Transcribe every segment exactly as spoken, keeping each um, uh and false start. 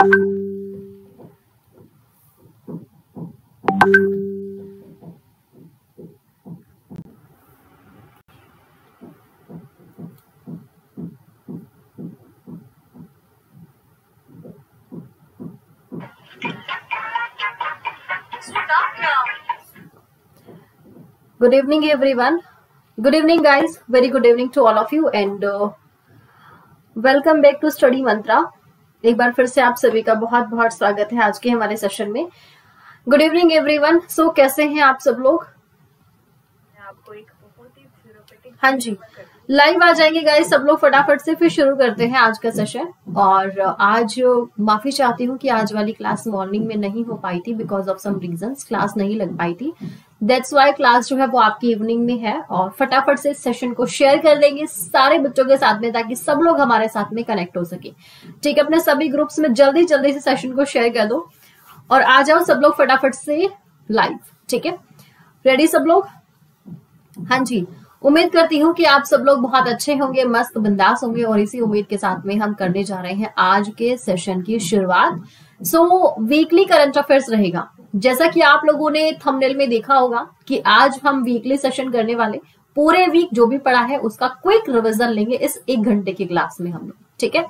Good evening everyone. Good evening guys. Very good evening to all of you and uh, welcome back to Study Mantra. एक बार फिर से आप सभी का बहुत बहुत स्वागत है आज के हमारे सेशन में. Good evening everyone. सो कैसे हैं आप सब लोग? आपको एक बहुत ही थ्योरेटिक हाँ जी लाइव आ जाएंगे गाइस सब लोग. फटाफट से फिर शुरू करते हैं आज का सेशन. और आज माफी चाहती हूँ कि आज वाली क्लास मॉर्निंग में नहीं हो पाई थी because of some reasons class नहीं लग पाई थी. दैट्स वाई क्लास जो है वो आपकी इवनिंग में है. और फटाफट से सेशन को शेयर कर देंगे सारे बच्चों के साथ में ताकि सब लोग हमारे साथ में कनेक्ट हो सके. ठीक है, अपने सभी ग्रुप्स में जल्दी जल्दी से सेशन को शेयर कर दो और आ जाओ सब लोग फटाफट से लाइव. ठीक है, रेडी सब लोग? हाँ जी, उम्मीद करती हूँ कि आप सब लोग बहुत अच्छे होंगे, मस्त बिंदास होंगे और इसी उम्मीद के साथ में हम करने जा रहे हैं आज के सेशन की शुरुआत. सो वीकली करंट अफेयर्स रहेगा. जैसा कि आप लोगों ने थंबनेल में देखा होगा कि आज हम वीकली सेशन करने वाले, पूरे वीक जो भी पढ़ा है उसका क्विक रिविजन लेंगे इस एक घंटे की क्लास में हम लोग. ठीक है,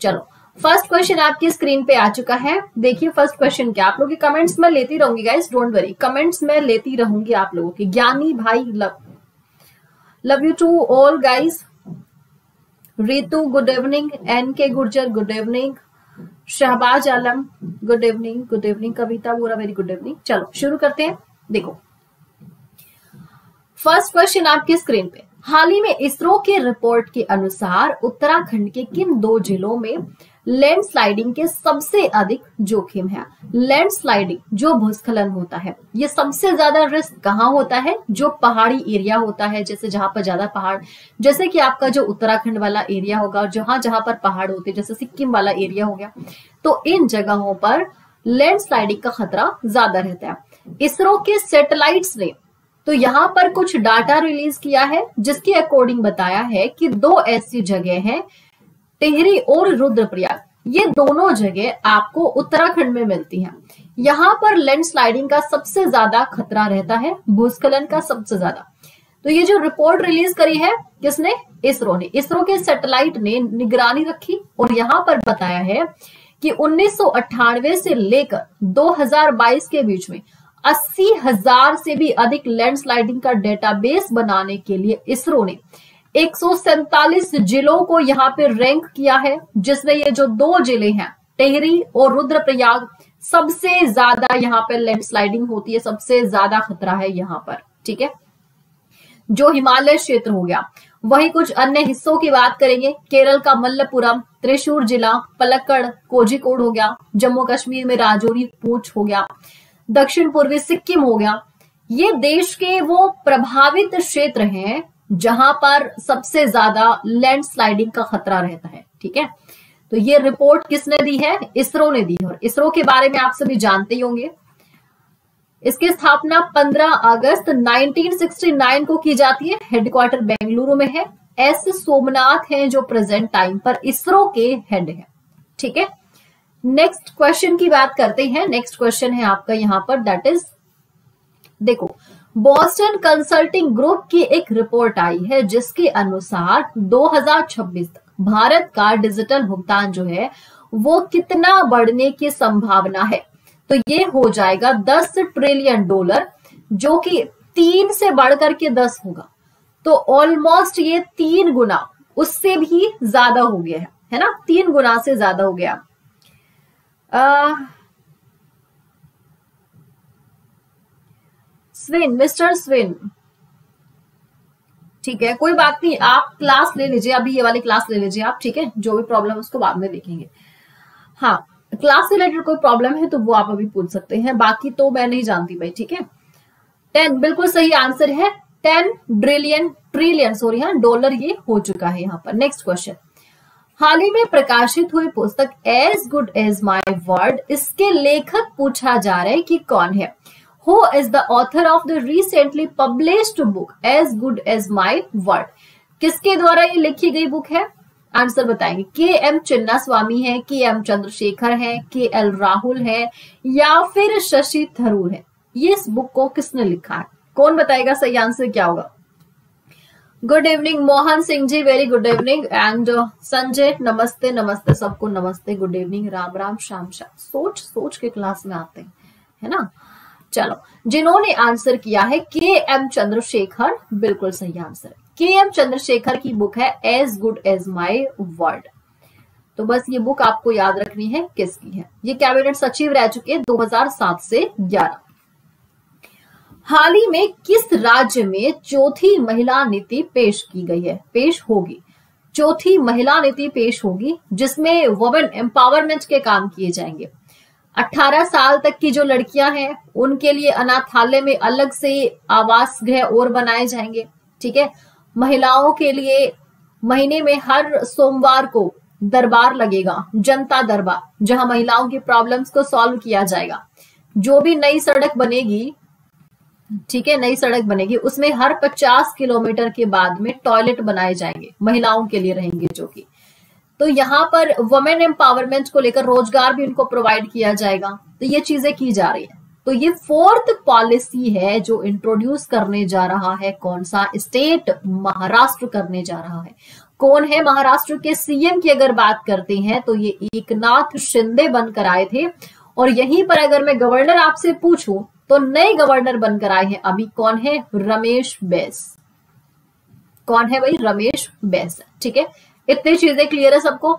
चलो फर्स्ट क्वेश्चन आपकी स्क्रीन पे आ चुका है. देखिए फर्स्ट क्वेश्चन क्या, आप लोगों के कमेंट्स में लेती रहूंगी गाइस, डोंट वरी, कमेंट्स में लेती रहूंगी आप लोगों की. ज्ञानी भाई love love you to all guys. Ritu good evening. N K Gurjar good evening. Shahbaz Alam good evening. Good evening Kavita Bora, very good evening. चलो शुरू करते हैं. देखो फर्स्ट क्वेश्चन आपके स्क्रीन पे, हाल ही में इसरो के रिपोर्ट के अनुसार उत्तराखंड के किन दो जिलों में लैंडस्लाइडिंग के सबसे अधिक जोखिम है? लैंडस्लाइडिंग जो भूस्खलन होता है, ये सबसे ज्यादा रिस्क कहाँ होता है? जो पहाड़ी एरिया होता है, जैसे जहां पर ज्यादा पहाड़, जैसे कि आपका जो उत्तराखंड वाला एरिया होगा और जहां जहां पर पहाड़ होते हैं जैसे सिक्किम वाला एरिया हो गया, तो इन जगहों पर लैंडस्लाइडिंग का खतरा ज्यादा रहता है. इसरो के सैटेलाइट्स ने तो यहाँ पर कुछ डाटा रिलीज किया है जिसके अकॉर्डिंग बताया है कि दो ऐसी जगह है, टेहरी और रुद्रप्रयाग, ये दोनों जगह आपको उत्तराखंड में मिलती हैं. यहाँ पर लैंडस्लाइडिंग का सबसे ज्यादा खतरा रहता है, भूस्खलन का सबसे ज्यादा. तो ये जो रिपोर्ट रिलीज करी है किसने? इसरो ने. इसरो के सैटेलाइट ने निगरानी रखी और यहाँ पर बताया है कि उन्नीस सौ अट्ठानवे से लेकर दो हजार बाईस के बीच में अस्सी हजार से भी अधिक लैंडस्लाइडिंग का डेटाबेस बनाने के लिए इसरो ने एक सौ सैतालीस जिलों को यहाँ पे रैंक किया है, जिसमें ये जो दो जिले हैं टेहरी और रुद्रप्रयाग सबसे ज्यादा यहाँ पे लैंडस्लाइडिंग होती है, सबसे ज्यादा खतरा है यहाँ पर. ठीक है, जो हिमालय क्षेत्र हो गया. वहीं कुछ अन्य हिस्सों की बात करेंगे, केरल का मलप्पुरम, त्रिशूर जिला, पलक्कड़, कोझिकोड हो गया, जम्मू कश्मीर में राजौरी, पूंछ हो गया, दक्षिण पूर्वी सिक्किम हो गया. ये देश के वो प्रभावित क्षेत्र हैं जहां पर सबसे ज्यादा लैंडस्लाइडिंग का खतरा रहता है. ठीक है, तो ये रिपोर्ट किसने दी है? इसरो ने दी है. और इसरो के बारे में आप सभी जानते ही होंगे, इसकी स्थापना पंद्रह अगस्त उन्नीस सौ उनहत्तर को की जाती है. हेडक्वार्टर बेंगलुरु में है. एस सोमनाथ हैं जो प्रेजेंट टाइम पर इसरो के हेड है. ठीक है, नेक्स्ट क्वेश्चन की बात करते हैं. नेक्स्ट क्वेश्चन है आपका यहाँ पर, दैट इज देखो, बोस्टन कंसल्टिंग ग्रुप की एक रिपोर्ट आई है जिसके अनुसार दो हजार छब्बीस तक भारत का डिजिटल भुगतान जो है वो कितना बढ़ने की संभावना है? तो ये हो जाएगा दस ट्रिलियन डॉलर, जो कि तीन से बढ़कर के दस होगा. तो ऑलमोस्ट ये तीन गुना, उससे भी ज्यादा हो गया है, है ना, तीन गुना से ज्यादा हो गया. आ, स्विन, मिस्टर स्विन, ठीक है, कोई बात नहीं, आप क्लास ले लीजिए, अभी ये वाली क्लास ले लीजिए आप. ठीक है, जो भी प्रॉब्लम उसको बाद में देखेंगे. हाँ, क्लास रिलेटेड कोई प्रॉब्लम है तो वो आप अभी पूछ सकते हैं, बाकी तो मैं नहीं जानती भाई. ठीक है, टेन बिल्कुल सही आंसर है. टेन ट्रिलियन ट्रिलियन सॉरी हाँ डॉलर ये हो चुका है यहाँ पर. नेक्स्ट क्वेश्चन, हाल ही में प्रकाशित हुई पुस्तक as good as my word, इसके लेखक पूछा जा रहा है कि कौन है? Who is the author of the recently published book As Good As My Word? किसके द्वारा ये लिखी गई बुक है? आंसर बताएंगे। के एम चिन्ना स्वामी है, के एम चंद्रशेखर है, के एल राहुल है या फिर शशि थरूर है। ये इस बुक को किसने लिखा है, कौन बताएगा सही आंसर क्या होगा। Good evening Mohan Singh ji, very good evening. And Sanjay नमस्ते, नमस्ते सबको नमस्ते, गुड इवनिंग, राम राम, शाम शाम। सोच सोच के क्लास में आते हैं, है ना। चलो, जिन्होंने आंसर किया है के एम चंद्रशेखर, बिल्कुल सही आंसर। के एम चंद्रशेखर की बुक है as good as my word. तो बस ये बुक आपको याद रखनी है किसकी है। ये कैबिनेट सचिव रह चुके दो हजार सात से ग्यारह। हाल ही में किस राज्य में चौथी महिला नीति पेश की गई है, पेश होगी, चौथी महिला नीति पेश होगी जिसमें वुमेन एम्पावरमेंट के काम किए जाएंगे। अठारह साल तक की जो लड़कियां हैं उनके लिए अनाथालय में अलग से आवास गृह और बनाए जाएंगे, ठीक है। महिलाओं के लिए महीने में हर सोमवार को दरबार लगेगा, जनता दरबार, जहां महिलाओं की प्रॉब्लम्स को सॉल्व किया जाएगा। जो भी नई सड़क बनेगी, ठीक है, नई सड़क बनेगी उसमें हर पचास किलोमीटर के बाद में टॉयलेट बनाए जाएंगे, महिलाओं के लिए रहेंगे जो कि। तो यहाँ पर वुमेन एम्पावरमेंट को लेकर रोजगार भी उनको प्रोवाइड किया जाएगा। तो ये चीजें की जा रही है। तो ये फोर्थ पॉलिसी है जो इंट्रोड्यूस करने जा रहा है कौन सा स्टेट, महाराष्ट्र करने जा रहा है। कौन है महाराष्ट्र के सीएम की अगर बात करते हैं तो ये एकनाथ शिंदे बनकर आए थे। और यहीं पर अगर मैं गवर्नर आपसे पूछूं तो नए गवर्नर बनकर आए हैं अभी, कौन है, रमेश बैस। कौन है भाई, रमेश बैस, ठीक है। इतनी चीजें क्लियर है सबको,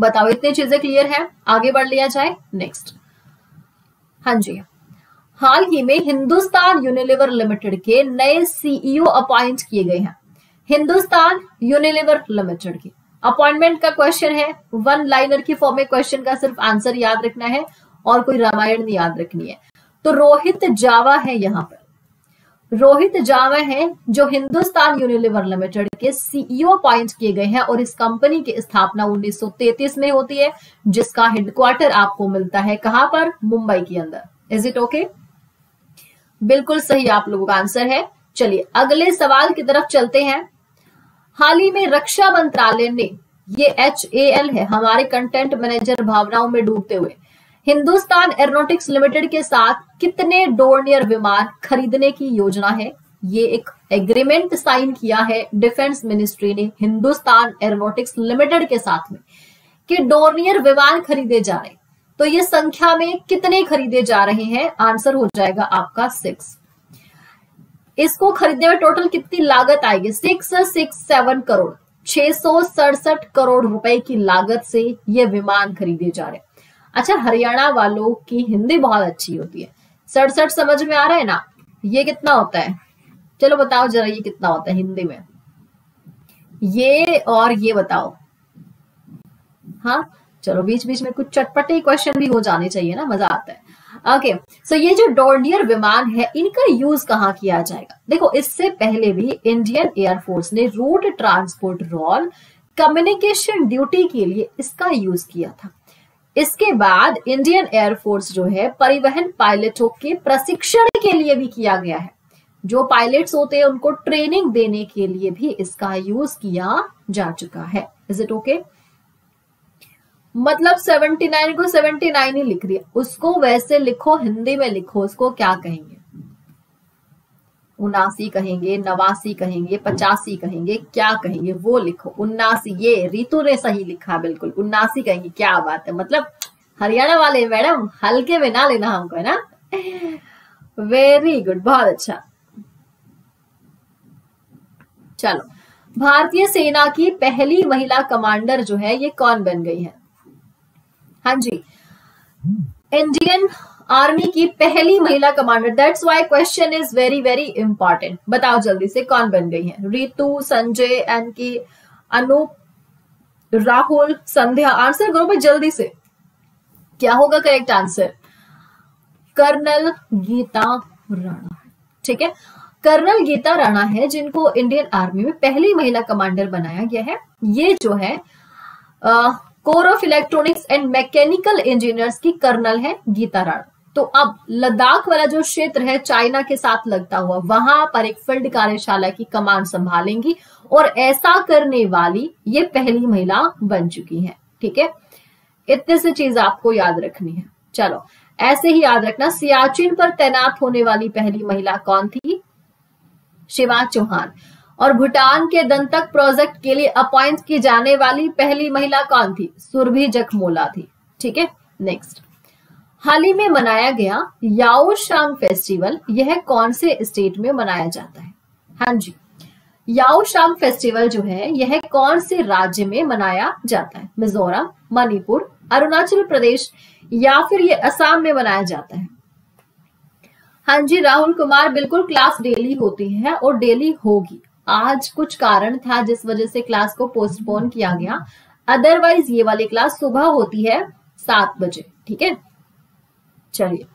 बताओ इतनी चीजें क्लियर है। आगे बढ़ लिया जाए नेक्स्ट। हाँ जी, हाल ही में हिंदुस्तान यूनिलीवर लिमिटेड के नए सीईओ अपॉइंट किए गए हैं। हिंदुस्तान यूनिलीवर लिमिटेड के अपॉइंटमेंट का क्वेश्चन है, वन लाइनर की फॉर्म में क्वेश्चन का सिर्फ आंसर याद रखना है और कोई रामायण नहीं याद रखनी है। तो रोहित जावा है, यहाँ पर रोहित जावा है जो हिंदुस्तान यूनिलीवर लिमिटेड के सीईओ अपॉइंट किए गए हैं। और इस कंपनी की स्थापना उन्नीस सौ तैंतीस में होती है, जिसका हेडक्वार्टर आपको मिलता है कहां पर, मुंबई के अंदर। इज इट ओके, बिल्कुल सही आप लोगों का आंसर है। चलिए अगले सवाल की तरफ चलते हैं। हाल ही में रक्षा मंत्रालय ने, ये एच ए एल है हमारे कंटेंट मैनेजर भावनाओं में डूबते हुए, हिंदुस्तान एरोनॉटिक्स लिमिटेड के साथ कितने डोर्नियर विमान खरीदने की योजना है। ये एक एग्रीमेंट साइन किया है डिफेंस मिनिस्ट्री ने हिंदुस्तान एरोनॉटिक्स लिमिटेड के साथ में कि डोर्नियर विमान खरीदे जा रहे। तो ये संख्या में कितने खरीदे जा रहे हैं, आंसर हो जाएगा आपका सिक्स। इसको खरीदने में टोटल कितनी लागत आएगी, सिक्स सिक्स सेवन करोड़ छह सौ सड़सठ करोड़ रुपए की लागत से ये विमान खरीदे जा रहे हैं। अच्छा, हरियाणा वालों की हिंदी बहुत अच्छी होती है। सड़सठ समझ में आ रहा है ना, ये कितना होता है, चलो बताओ जरा ये कितना होता है हिंदी में, ये और ये बताओ। हाँ चलो, बीच बीच में कुछ चटपटे क्वेश्चन भी हो जाने चाहिए ना, मजा आता है। ओके सो ये जो डॉर्नियर विमान है इनका यूज कहाँ किया जाएगा। देखो, इससे पहले भी इंडियन एयरफोर्स ने road transport role communication duty के लिए इसका यूज किया था। इसके बाद इंडियन एयरफोर्स जो है परिवहन पायलटों के प्रशिक्षण के लिए भी किया गया है। जो पायलट्स होते हैं उनको ट्रेनिंग देने के लिए भी इसका यूज किया जा चुका है। इज इट ओके, मतलब उन्यासी को उन्यासी ही लिख दिया, उसको वैसे लिखो, हिंदी में लिखो, उसको क्या कहेंगे, उनासी कहेंगे, नवासी कहेंगे, पचासी कहेंगे, क्या कहेंगे वो लिखो। उन्नासी, ये रितु ने सही लिखा, बिल्कुल उन्नासी कहेंगे। क्या बात है, मतलब हरियाणा वाले मैडम हल्के में ना लेना हमको, है ना। वेरी गुड, बहुत अच्छा। चलो, भारतीय सेना की पहली महिला कमांडर जो है ये कौन बन गई है। हाँ जी, इंडियन आर्मी की पहली महिला commander, that's why question is very very important. बताओ जल्दी से कौन बन गई है, रितु, संजय, एन की, अनूप, राहुल, संध्या, आंसर करो भाई जल्दी से, क्या होगा correct answer. Colonel Geeta Rana, ठीक है, कर्नल गीता राणा है जिनको इंडियन आर्मी में पहली महिला कमांडर बनाया गया है। ये जो है corps of electronics and mechanical engineers की कर्नल है गीता राणा। तो अब लद्दाख वाला जो क्षेत्र है चाइना के साथ लगता हुआ, वहां पर एक फील्ड कार्यशाला की कमान संभालेंगी और ऐसा करने वाली ये पहली महिला बन चुकी है। ठीक है, इतने से चीज आपको याद रखनी है। चलो ऐसे ही याद रखना, सियाचिन पर तैनात होने वाली पहली महिला कौन थी? शिवा चौहान। और भूटान के दंतक प्रोजेक्ट के लिए अपॉइंट की जाने वाली पहली महिला कौन थी? सुरभि जखमोला थी। ठीक है, नेक्स्ट, हाल ही में मनाया गया याओशांग फेस्टिवल, यह कौन से स्टेट में मनाया जाता है? हाँ जी, याओशांग फेस्टिवल जो है यह कौन से राज्य में मनाया जाता है? मिजोरम, मणिपुर, अरुणाचल प्रदेश या फिर ये असम में मनाया जाता है? हाँ जी राहुल कुमार, बिल्कुल क्लास डेली होती है और डेली होगी। आज कुछ कारण था जिस वजह से क्लास को पोस्टपोन किया गया, अदरवाइज ये वाली क्लास सुबह होती है सात बजे। ठीक है, चलिए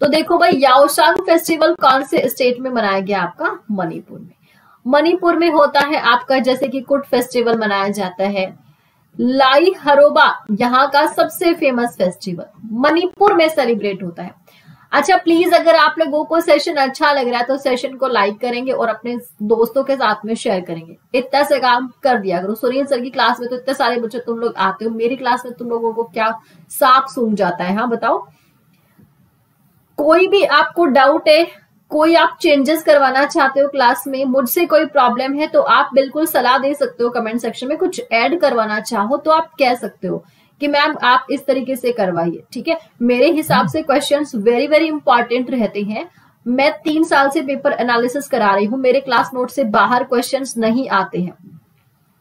तो देखो भाई, याओशांग फेस्टिवल कौन से स्टेट में मनाया गया? आपका मणिपुर में। मणिपुर में होता है आपका जैसे कि कुट फेस्टिवल मनाया जाता है, लाई हरोबा यहाँ का सबसे फेमस फेस्टिवल मणिपुर में सेलिब्रेट होता है। अच्छा प्लीज, अगर आप लोगों को सेशन अच्छा लग रहा है तो सेशन को लाइक करेंगे और अपने दोस्तों के साथ में शेयर करेंगे। इतना से काम कर दिया करो। सुनील सर की क्लास में तो इतने सारे बच्चे तुम लोग आते हो, मेरी क्लास में तुम लोगों को क्या सांप सूंघ जाता है? हाँ बताओ, कोई भी आपको डाउट है, कोई आप चेंजेस करवाना चाहते हो क्लास में, मुझसे कोई प्रॉब्लम है तो आप बिल्कुल सलाह दे सकते हो। कमेंट सेक्शन में कुछ ऐड करवाना चाहो तो आप कह सकते हो कि मैम आप इस तरीके से करवाइए। ठीक है, मेरे हिसाब से क्वेश्चंस वेरी वेरी इंपॉर्टेंट रहते हैं। मैं तीन साल से पेपर एनालिसिस करा रही हूँ, मेरे क्लास नोट से बाहर क्वेश्चंस नहीं आते हैं।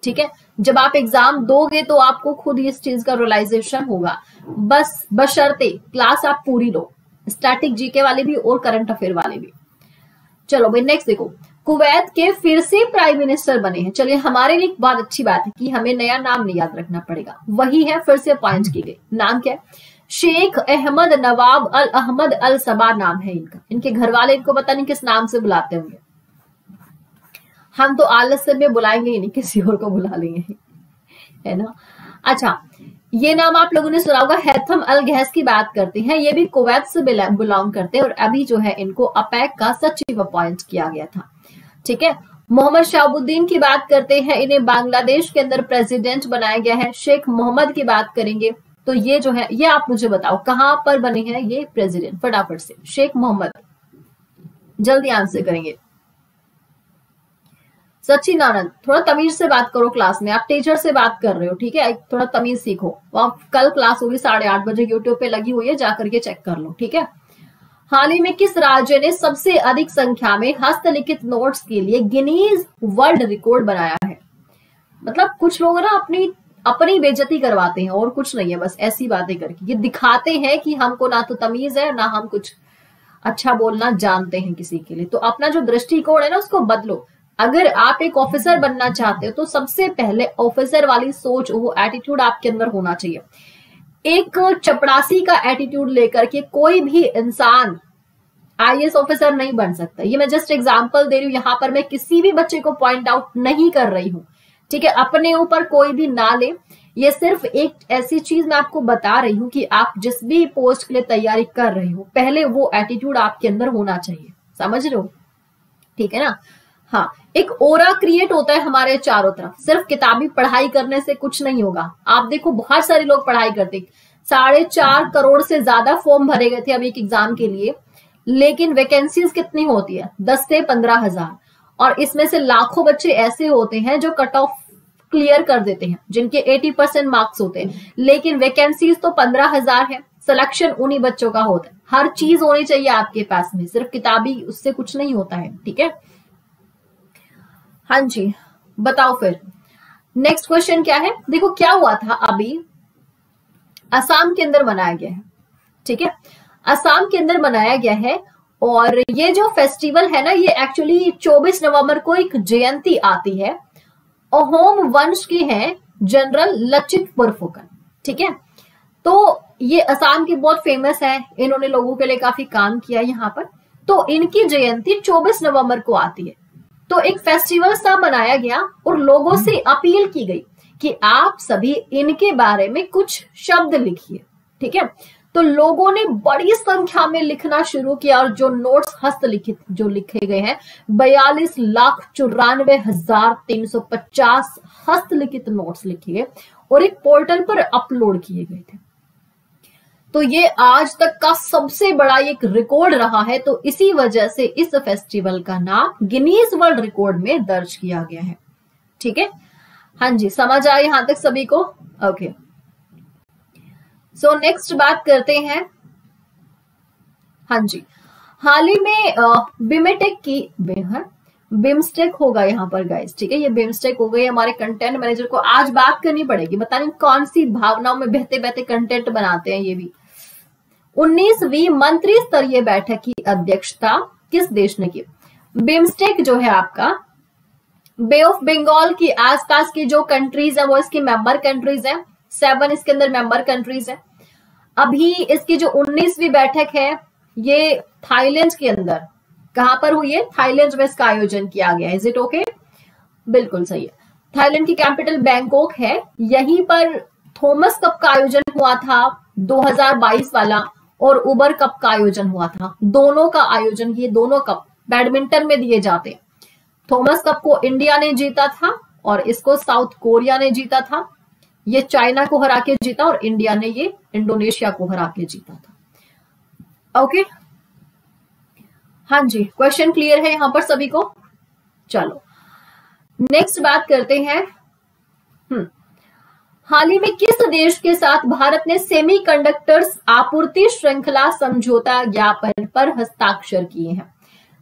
ठीक है, जब आप एग्जाम दोगे तो आपको खुद इस चीज का रियलाइजेशन होगा। बस बशर्ते क्लास आप पूरी लो, स्टैटिक, जीके वाले भी और करंट अफेयर वाले भी। चलो भाई नेक्स्ट देखो, कुवैत के फिर से प्राइम मिनिस्टर बने हैं। चलिए, हमारे लिए बहुत अच्छी बात है कि हमें नया नाम नहीं याद रखना पड़ेगा, वही है फिर से अपॉइंट की गई। नाम क्या है? शेख अहमद नवाब अल अहमद अल सबा नाम है इनका। इनके घर वाले इनको पता नहीं किस नाम से बुलाते होंगे, हम तो आलस में बुलाएंगे ही नहीं, किसी और को बुला लेंगे, है ना। अच्छा, ये नाम आप लोगों ने सुना होगा, हैथम अल गहस की बात करते हैं। ये भी कुवैत से बिलोंग करते हैं और अभी जो है इनको अपैक का सचिव अपॉइंट किया गया था। ठीक है, मोहम्मद शाहबुद्दीन की बात करते हैं, इन्हें बांग्लादेश के अंदर प्रेसिडेंट बनाया गया है। शेख मोहम्मद की बात करेंगे तो ये जो है, ये आप मुझे बताओ कहां पर बने हैं ये प्रेसिडेंट, फटाफट से। शेख मोहम्मद, जल्दी आंसर करेंगे। सचिन आनंद, थोड़ा तमीज से बात करो क्लास में, आप टीचर से बात कर रहे हो, ठीक है, थोड़ा तमीज सीखो। कल क्लास होगी साढ़े आठ बजे यूट्यूब पे लगी हुई है, जाकर के चेक कर लो। ठीक है, हाल ही में किस राज्य ने सबसे अधिक संख्या में हस्तलिखित नोट्स के लिए गिनीज वर्ल्ड रिकॉर्ड बनाया है? मतलब कुछ लोग ना अपनी अपनी बेइज्जती करवाते हैं और कुछ नहीं है, बस ऐसी बातें करके ये दिखाते हैं कि हमको ना तो तमीज है ना हम कुछ अच्छा बोलना जानते हैं किसी के लिए। तो अपना जो दृष्टिकोण है ना उसको बदलो। अगर आप एक ऑफिसर बनना चाहते हो तो सबसे पहले ऑफिसर वाली सोच, वो एटीट्यूड आपके अंदर होना चाहिए। एक चपड़ासी का एटीट्यूड लेकर के कोई भी इंसान आई ए एस ऑफिसर नहीं बन सकता। ये मैं जस्ट एग्जांपल दे रही हूं, यहां पर मैं किसी भी बच्चे को पॉइंट आउट नहीं कर रही हूं। ठीक है, अपने ऊपर कोई भी ना ले, ये सिर्फ एक ऐसी चीज मैं आपको बता रही हूं कि आप जिस भी पोस्ट के लिए तैयारी कर रहे हो पहले वो एटीट्यूड आपके अंदर होना चाहिए, समझ रहे हो? ठीक है ना। हाँ, एक ओरा क्रिएट होता है हमारे चारों तरफ, सिर्फ किताबी पढ़ाई करने से कुछ नहीं होगा। आप देखो बहुत सारे लोग पढ़ाई करते, साढ़े चार करोड़ से ज्यादा फॉर्म भरे गए थे अभी एक एग्जाम के लिए, लेकिन वैकेंसीज कितनी होती है? दस से पंद्रह हजार। और इसमें से लाखों बच्चे ऐसे होते हैं जो कट ऑफ क्लियर कर देते हैं, जिनके अस्सी परसेंट मार्क्स होते हैं, लेकिन वैकेंसीज तो पंद्रह हजार है। सिलेक्शन उन्हीं बच्चों का होता है। हर चीज होनी चाहिए आपके पास में, सिर्फ किताबी उससे कुछ नहीं होता है। ठीक है, हाँ जी बताओ फिर नेक्स्ट क्वेश्चन क्या है। देखो क्या हुआ था, अभी असम के अंदर मनाया गया है। ठीक है, असम के अंदर मनाया गया है और ये जो फेस्टिवल है ना, ये एक्चुअली चौबीस नवंबर को एक जयंती आती है, अहोम वंश की है, जनरल लचित बोरफुकन। ठीक है, तो ये असम की बहुत फेमस है, इन्होंने लोगों के लिए काफी काम किया यहाँ पर। तो इनकी जयंती चौबीस नवंबर को आती है, तो एक फेस्टिवल सा मनाया गया और लोगों से अपील की गई कि आप सभी इनके बारे में कुछ शब्द लिखिए। ठीक है, तो लोगों ने बड़ी संख्या में लिखना शुरू किया और जो नोट्स हस्तलिखित जो लिखे गए हैं बयालीस लाख चौरानवे हजार तीन सौ पचास हस्तलिखित नोट्स लिखे गए और एक पोर्टल पर अपलोड किए गए थे। तो ये आज तक का सबसे बड़ा एक रिकॉर्ड रहा है। तो इसी वजह से इस फेस्टिवल का नाम गिनीज वर्ल्ड रिकॉर्ड में दर्ज किया गया है। ठीक है, हाँ जी, समझ आए यहां तक सभी को? ओके, सो नेक्स्ट बात करते हैं। हाँ जी, हाल ही में बिमटेक की बेहद बिम्स्टेक होगा यहाँ पर गाइस, ठीक है, ये बिम्स्टेक हो गई। हमारे कंटेंट मैनेजर को आज बात करनी पड़ेगी, पता नहीं कौन सी भावनाओं में बहते बहते कंटेंट बनाते हैं ये भी। उन्नीसवीं मंत्री स्तरीय बैठक की अध्यक्षता किस देश ने की? बिम्स्टेक जो है आपका बे ऑफ बंगाल की आसपास की जो कंट्रीज है वो इसकी मेंबर कंट्रीज है, सेवन इसके अंदर मेंबर कंट्रीज है। अभी इसकी जो उन्नीसवीं बैठक है ये थाईलैंड के अंदर कहां पर हुई है? थाईलैंड में इसका आयोजन किया गया है। Is it okay? बिल्कुल सही है। थाईलैंड की कैपिटल बैंकॉक है, यहीं पर थॉमस कप का आयोजन हुआ था दो हज़ार बाईस वाला और उबर कप का आयोजन हुआ था। दोनों का आयोजन, ये दोनों कप बैडमिंटन में दिए जाते हैं। थॉमस कप को इंडिया ने जीता था और इसको साउथ कोरिया ने जीता था। ये चाइना को हरा के जीता और इंडिया ने ये इंडोनेशिया को हरा के जीता था। ओके, हाँ जी, क्वेश्चन क्लियर है यहां पर सभी को? चलो नेक्स्ट बात करते हैं। हाल ही में किस देश के साथ भारत ने सेमीकंडक्टर्स आपूर्ति श्रृंखला समझौता ज्ञापन पर हस्ताक्षर किए हैं?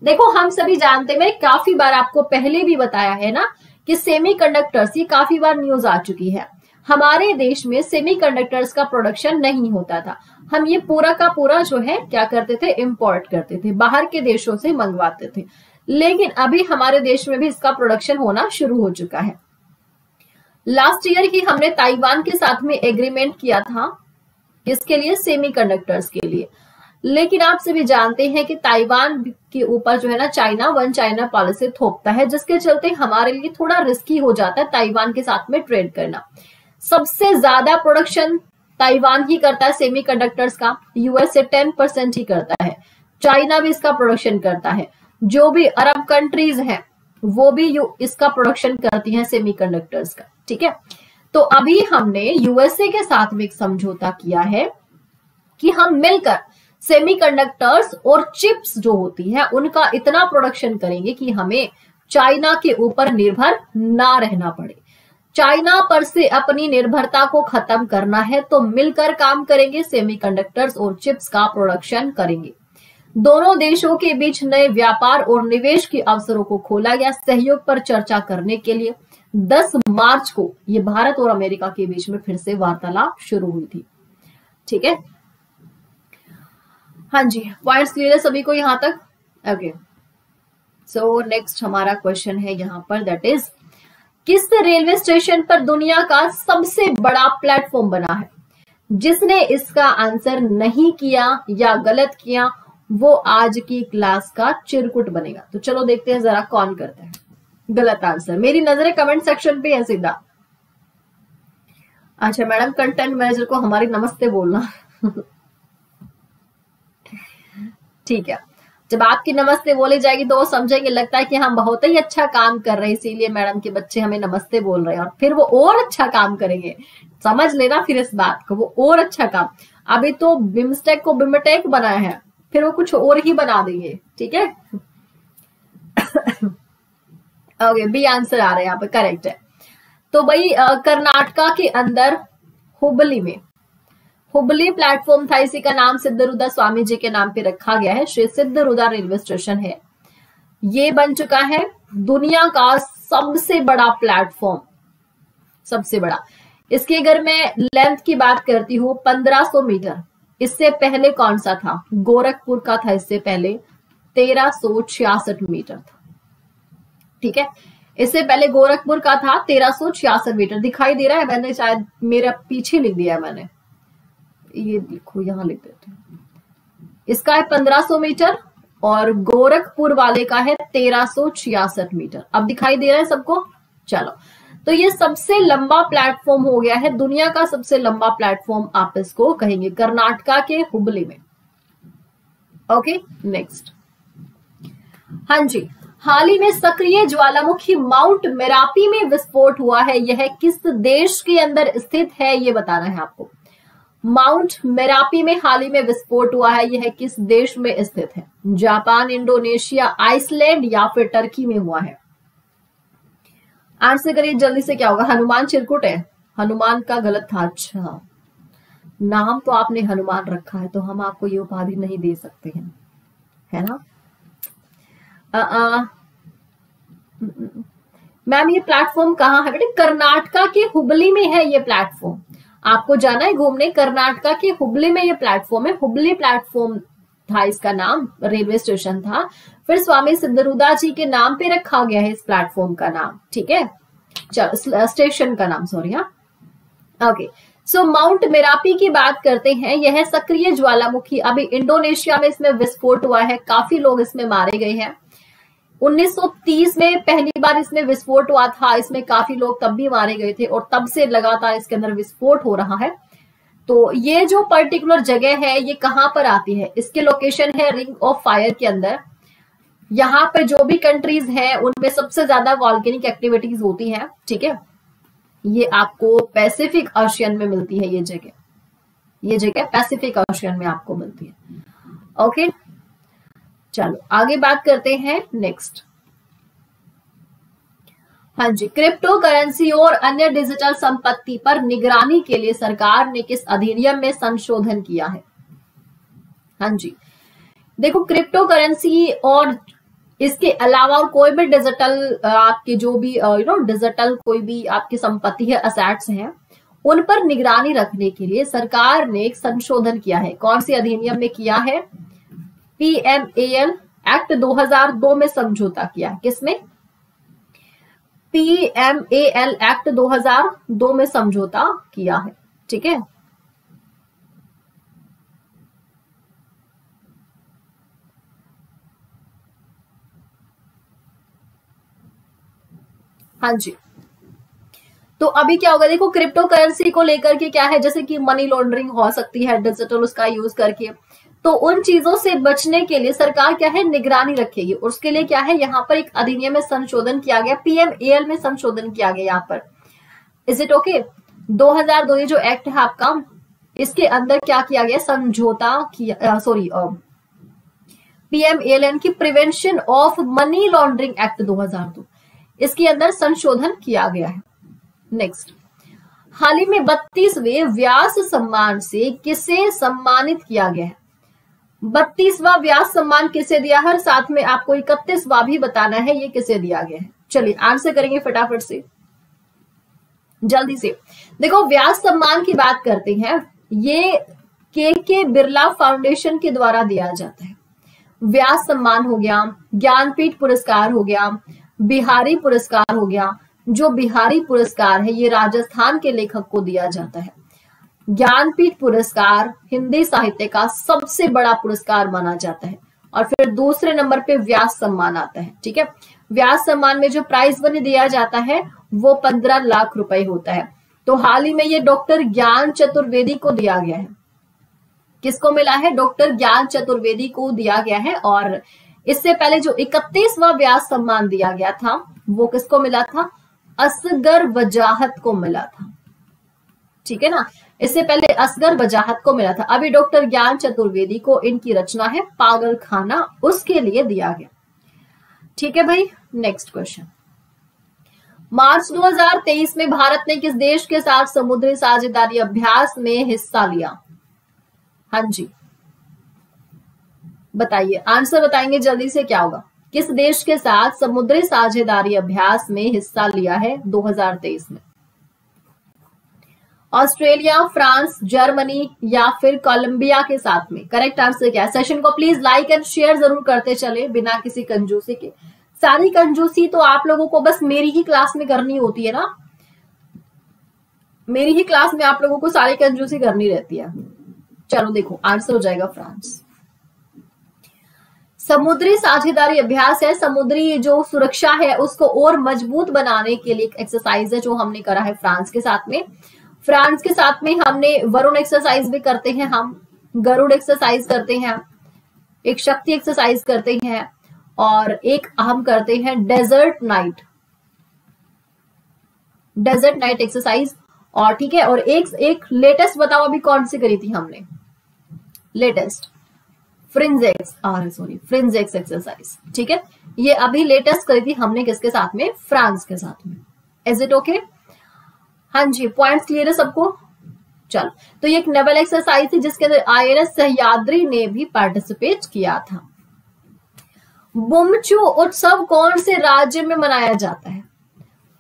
देखो हम सभी जानते हैं, काफी बार आपको पहले भी बताया है ना कि सेमीकंडक्टर्स, ये काफी बार न्यूज आ चुकी है। हमारे देश में सेमीकंडक्टर्स का प्रोडक्शन नहीं होता था, हम ये पूरा का पूरा जो है क्या करते थे? इंपोर्ट करते थे, बाहर के देशों से मंगवाते थे। लेकिन अभी हमारे देश में भी इसका प्रोडक्शन होना शुरू हो चुका है। लास्ट ईयर ही हमने ताइवान के साथ में एग्रीमेंट किया था, इसके लिए सेमीकंडक्टर्स के लिए। लेकिन आप सभी जानते हैं कि ताइवान के ऊपर जो है ना चाइना वन चाइना पॉलिसी थोपता है, जिसके चलते हमारे लिए थोड़ा रिस्की हो जाता है ताइवान के साथ में ट्रेड करना। सबसे ज्यादा प्रोडक्शन ताइवान ही करता है सेमीकंडक्टर्स का, यूएसए टेन परसेंट ही करता है, चाइना भी इसका प्रोडक्शन करता है, जो भी अरब कंट्रीज हैं वो भी इसका प्रोडक्शन करती हैं सेमीकंडक्टर्स का। ठीक है, तो अभी हमने यूएसए के साथ में एक समझौता किया है कि हम मिलकर सेमीकंडक्टर्स और चिप्स जो होती है उनका इतना प्रोडक्शन करेंगे कि हमें चाइना के ऊपर निर्भर ना रहना पड़े। चाइना पर से अपनी निर्भरता को खत्म करना है तो मिलकर काम करेंगे, सेमीकंडक्टर्स और चिप्स का प्रोडक्शन करेंगे। दोनों देशों के बीच नए व्यापार और निवेश के अवसरों को खोला गया। सहयोग पर चर्चा करने के लिए दस मार्च को ये भारत और अमेरिका के बीच में फिर से वार्तालाप शुरू हुई थी। ठीक है, हाँ जी, पॉइंट्स क्लियर है सभी को यहां तक? ओके, सो नेक्स्ट हमारा क्वेश्चन है यहाँ पर, दैट इज किस रेलवे स्टेशन पर दुनिया का सबसे बड़ा प्लेटफॉर्म बना है? जिसने इसका आंसर नहीं किया या गलत किया वो आज की क्लास का चिरकुट बनेगा। तो चलो देखते हैं जरा कौन करता है गलत आंसर। मेरी नजरें कमेंट सेक्शन पे है सीधा। अच्छा मैडम, कंटेंट मैनेजर को हमारी नमस्ते बोलना। ठीक है, जब आपकी नमस्ते बोली जाएगी तो वो समझेंगे, लगता है कि हम बहुत ही अच्छा काम कर रहे हैं, इसीलिए मैडम के बच्चे हमें नमस्ते बोल रहे हैं, और फिर वो और अच्छा काम करेंगे। समझ लेना फिर इस बात को, वो और अच्छा काम। अभी तो बिम्स्टेक को बिमटेक बनाया है, फिर वो कुछ और ही बना देंगे। ठीक है, ओके, बी आंसर आ रहा है यहाँ पर, करेक्ट है। तो भाई कर्नाटका के अंदर हुबली में हुबली प्लेटफॉर्म था, इसी का नाम सिद्धरूदा स्वामी जी के नाम पे रखा गया है। श्री सिद्धरूदा रेलवे स्टेशन है, ये बन चुका है दुनिया का सबसे बड़ा प्लेटफॉर्म, सबसे बड़ा। इसके अगर मैं लेंथ की बात करती हूँ पंद्रह सौ मीटर। इससे पहले कौन सा था? गोरखपुर का था, इससे पहले तेरह सौ छियासठ मीटर था। ठीक है, इससे पहले गोरखपुर का था तेरह सौ छियासठ मीटर। दिखाई दे रहा है? मैंने शायद मेरा पीछे लिख दिया है, मैंने ये देखो यहां लिख देते हैं। इसका है पंद्रह सौ मीटर और गोरखपुर वाले का है तेरह सौ छियासठ मीटर। अब दिखाई दे रहा है सबको? चलो, तो ये सबसे लंबा प्लेटफॉर्म हो गया है, दुनिया का सबसे लंबा प्लेटफॉर्म आप इसको कहेंगे, कर्नाटका के हुबली में। ओके नेक्स्ट, हाँ जी, हाल ही में सक्रिय ज्वालामुखी माउंट मेरापी में विस्फोट हुआ है, यह किस देश के अंदर स्थित है ये बताना है आपको। माउंट मेरापी में हाल ही में विस्फोट हुआ है, यह किस देश में स्थित है, जापान, इंडोनेशिया, आइसलैंड या फिर टर्की में हुआ है। आंसर करिए जल्दी से, क्या होगा, हनुमान चिरकुट है, हनुमान का गलत था। अच्छा, नाम तो आपने हनुमान रखा है तो हम आपको ये उपाधि नहीं दे सकते हैं, है ना। मैम ये प्लेटफॉर्म कहाँ है बेटे, कर्नाटका के हुबली में है ये प्लेटफॉर्म, आपको जाना है घूमने, कर्नाटका के हुबली में ये प्लेटफॉर्म है। हुबली प्लेटफॉर्म था इसका नाम, रेलवे स्टेशन था, फिर स्वामी सिद्धरूदा जी के नाम पे रखा गया है इस प्लेटफॉर्म का नाम, ठीक है, चलो स्टेशन का नाम, सॉरी। हाँ ओके, सो माउंट मेरापी की बात करते हैं, यह सक्रिय ज्वालामुखी, अभी इंडोनेशिया में इसमें विस्फोट हुआ है, काफी लोग इसमें मारे गए हैं। उन्नीस सौ तीस में पहली बार इसमें विस्फोट हुआ था, इसमें काफी लोग तब भी मारे गए थे और तब से लगातार इसके अंदर विस्फोट हो रहा है। तो ये जो पर्टिकुलर जगह है ये कहां पर आती है, इसके लोकेशन है रिंग ऑफ फायर के अंदर। यहाँ पर जो भी कंट्रीज हैं उनमें सबसे ज्यादा वॉल्केनिक एक्टिविटीज होती हैं, ठीक है, ये आपको पैसिफिक ओशियन में मिलती है ये जगह, ये जगह पैसिफिक ओशियन में आपको मिलती है। ओके चलो आगे बात करते हैं नेक्स्ट, हाँ जी, क्रिप्टो करेंसी और अन्य डिजिटल संपत्ति पर निगरानी के लिए सरकार ने किस अधिनियम में संशोधन किया है। हाँ जी, देखो क्रिप्टो करेंसी और इसके अलावा और कोई भी डिजिटल आपके जो भी यू नो डिजिटल कोई भी आपकी संपत्ति है, असेट्स हैं, उन पर निगरानी रखने के लिए सरकार ने एक संशोधन किया है, कौन से अधिनियम में किया है, पीएमएल एक्ट दो हज़ार दो में समझौता किया, किसमें, पीएमएल एक्ट दो हज़ार दो में समझौता किया है, ठीक है। हाँ जी, तो अभी क्या होगा, देखो क्रिप्टो करेंसी को लेकर के क्या है, जैसे कि मनी लॉन्ड्रिंग हो सकती है डिजिटल उसका यूज करके, तो उन चीजों से बचने के लिए सरकार क्या है, निगरानी रखेगी, उसके लिए क्या है, यहाँ पर एक अधिनियम में संशोधन किया गया, पीएमएल में संशोधन किया गया यहाँ पर। इज इट ओके, दो हज़ार दो ये जो एक्ट है आपका, इसके अंदर क्या किया गया, समझौता किया, सॉरी पीएमएल की prevention of money laundering act दो हज़ार दो, इसके अंदर संशोधन किया गया है। नेक्स्ट, हाल ही में बत्तीसवें व्यास सम्मान से किसे सम्मानित किया गया है, बत्तीसवां व्यास सम्मान किसे दिया, हर साथ में आपको इकतीसवां भी बताना है ये किसे दिया गया है। चलिए आंसर करेंगे फटाफट से जल्दी से। देखो व्यास सम्मान की बात करते हैं, ये के के बिरला फाउंडेशन के द्वारा दिया जाता है। व्यास सम्मान हो गया, ज्ञानपीठ पुरस्कार हो गया, बिहारी पुरस्कार हो गया, जो बिहारी पुरस्कार है ये राजस्थान के लेखक को दिया जाता है। ज्ञानपीठ पुरस्कार हिंदी साहित्य का सबसे बड़ा पुरस्कार माना जाता है, और फिर दूसरे नंबर पे व्यास सम्मान आता है, ठीक है। व्यास सम्मान में जो प्राइज मनी दिया जाता है वो पंद्रह लाख रुपए होता है। तो हाल ही में ये डॉक्टर ज्ञान चतुर्वेदी को दिया गया है, किसको मिला है, डॉक्टर ज्ञान चतुर्वेदी को दिया गया है। और इससे पहले जो इकतीसवां व्यास सम्मान दिया गया था वो किसको मिला था, असगर वजाहत को मिला था, ठीक है ना। इससे पहले असगर वजाहत को मिला था, अभी डॉक्टर ज्ञान चतुर्वेदी को इनकी रचना है पागल खाना, उसके लिए दिया गया, ठीक है भाई। नेक्स्ट क्वेश्चन, मार्च दो हज़ार तेईस में भारत ने किस देश के साथ समुद्री साझेदारी अभ्यास में हिस्सा लिया। हाँ जी बताइए, आंसर बताएंगे जल्दी से, क्या होगा, किस देश के साथ समुद्री साझेदारी अभ्यास में हिस्सा लिया है दो हज़ार तेईस में, ऑस्ट्रेलिया, फ्रांस, जर्मनी या फिर कोलंबिया के साथ में। करेक्ट आंसर क्या है, सेशन को प्लीज लाइक एंड शेयर जरूर करते चले बिना किसी कंजूसी के। सारी कंजूसी तो आप लोगों को बस मेरी ही क्लास में करनी होती है ना, मेरी ही क्लास में आप लोगों को सारी कंजूसी करनी रहती है। चलो देखो आंसर हो जाएगा फ्रांस। समुद्री साझेदारी अभ्यास है, समुद्री जो सुरक्षा है उसको और मजबूत बनाने के लिए एक एक्सरसाइज है जो हमने करा है फ्रांस के साथ में। फ्रांस के साथ में हमने वरुण एक्सरसाइज भी करते हैं, हम गरुड़ एक्सरसाइज करते हैं, एक शक्ति एक्सरसाइज करते हैं और एक हम करते हैं desert night, desert night exercise. और ठीक है, और एक एक लेटेस्ट बताओ अभी कौन सी करी थी हमने, लेटेस्ट फ्रिंजेक्स और सॉरी फ्रिंजेक्स एक्सरसाइज। ठीक है, ये अभी लेटेस्ट करी थी हमने किसके साथ में, फ्रांस के साथ में। Is it okay? हाँ जी, पॉइंट्स क्लियर है सबको? चलो, तो ये एक नेवल एक्सरसाइज थी जिसके अंदर आईएनएस सह्याद्री ने भी पार्टिसिपेट किया था। बुमचू उत्सव कौन से राज्य में मनाया जाता है?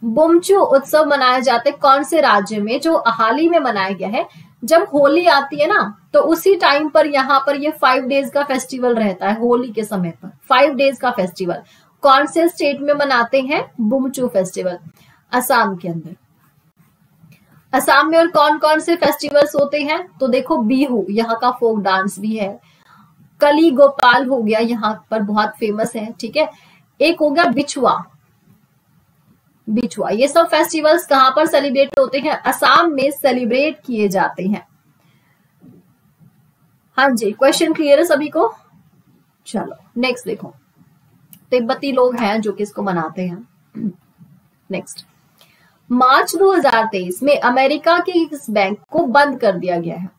बुमचू उत्सव मनाया जाता है कौन से राज्य में? जो हाल ही में मनाया गया है। जब होली आती है ना तो उसी टाइम पर यहाँ पर ये फाइव डेज का फेस्टिवल रहता है, होली के समय पर फाइव डेज का फेस्टिवल। कौन से स्टेट में मनाते हैं बुमचू फेस्टिवल? असम के अंदर। असम में और कौन कौन से फेस्टिवल्स होते हैं? तो देखो बीहू, यहाँ का फोक डांस भी है। कली गोपाल हो गया, यहाँ पर बहुत फेमस है। ठीक है, एक हो गया बिछुआ, बिछुआ। ये सब फेस्टिवल्स कहाँ पर सेलिब्रेट होते हैं? असम में सेलिब्रेट किए जाते हैं। हाँ जी, क्वेश्चन क्लियर है सभी को? चलो नेक्स्ट देखो, तिब्बती लोग हैं जो कि इसको मनाते हैं। नेक्स्ट, मार्च दो हज़ार तेईस में अमेरिका के किस बैंक को बंद कर दिया गया है?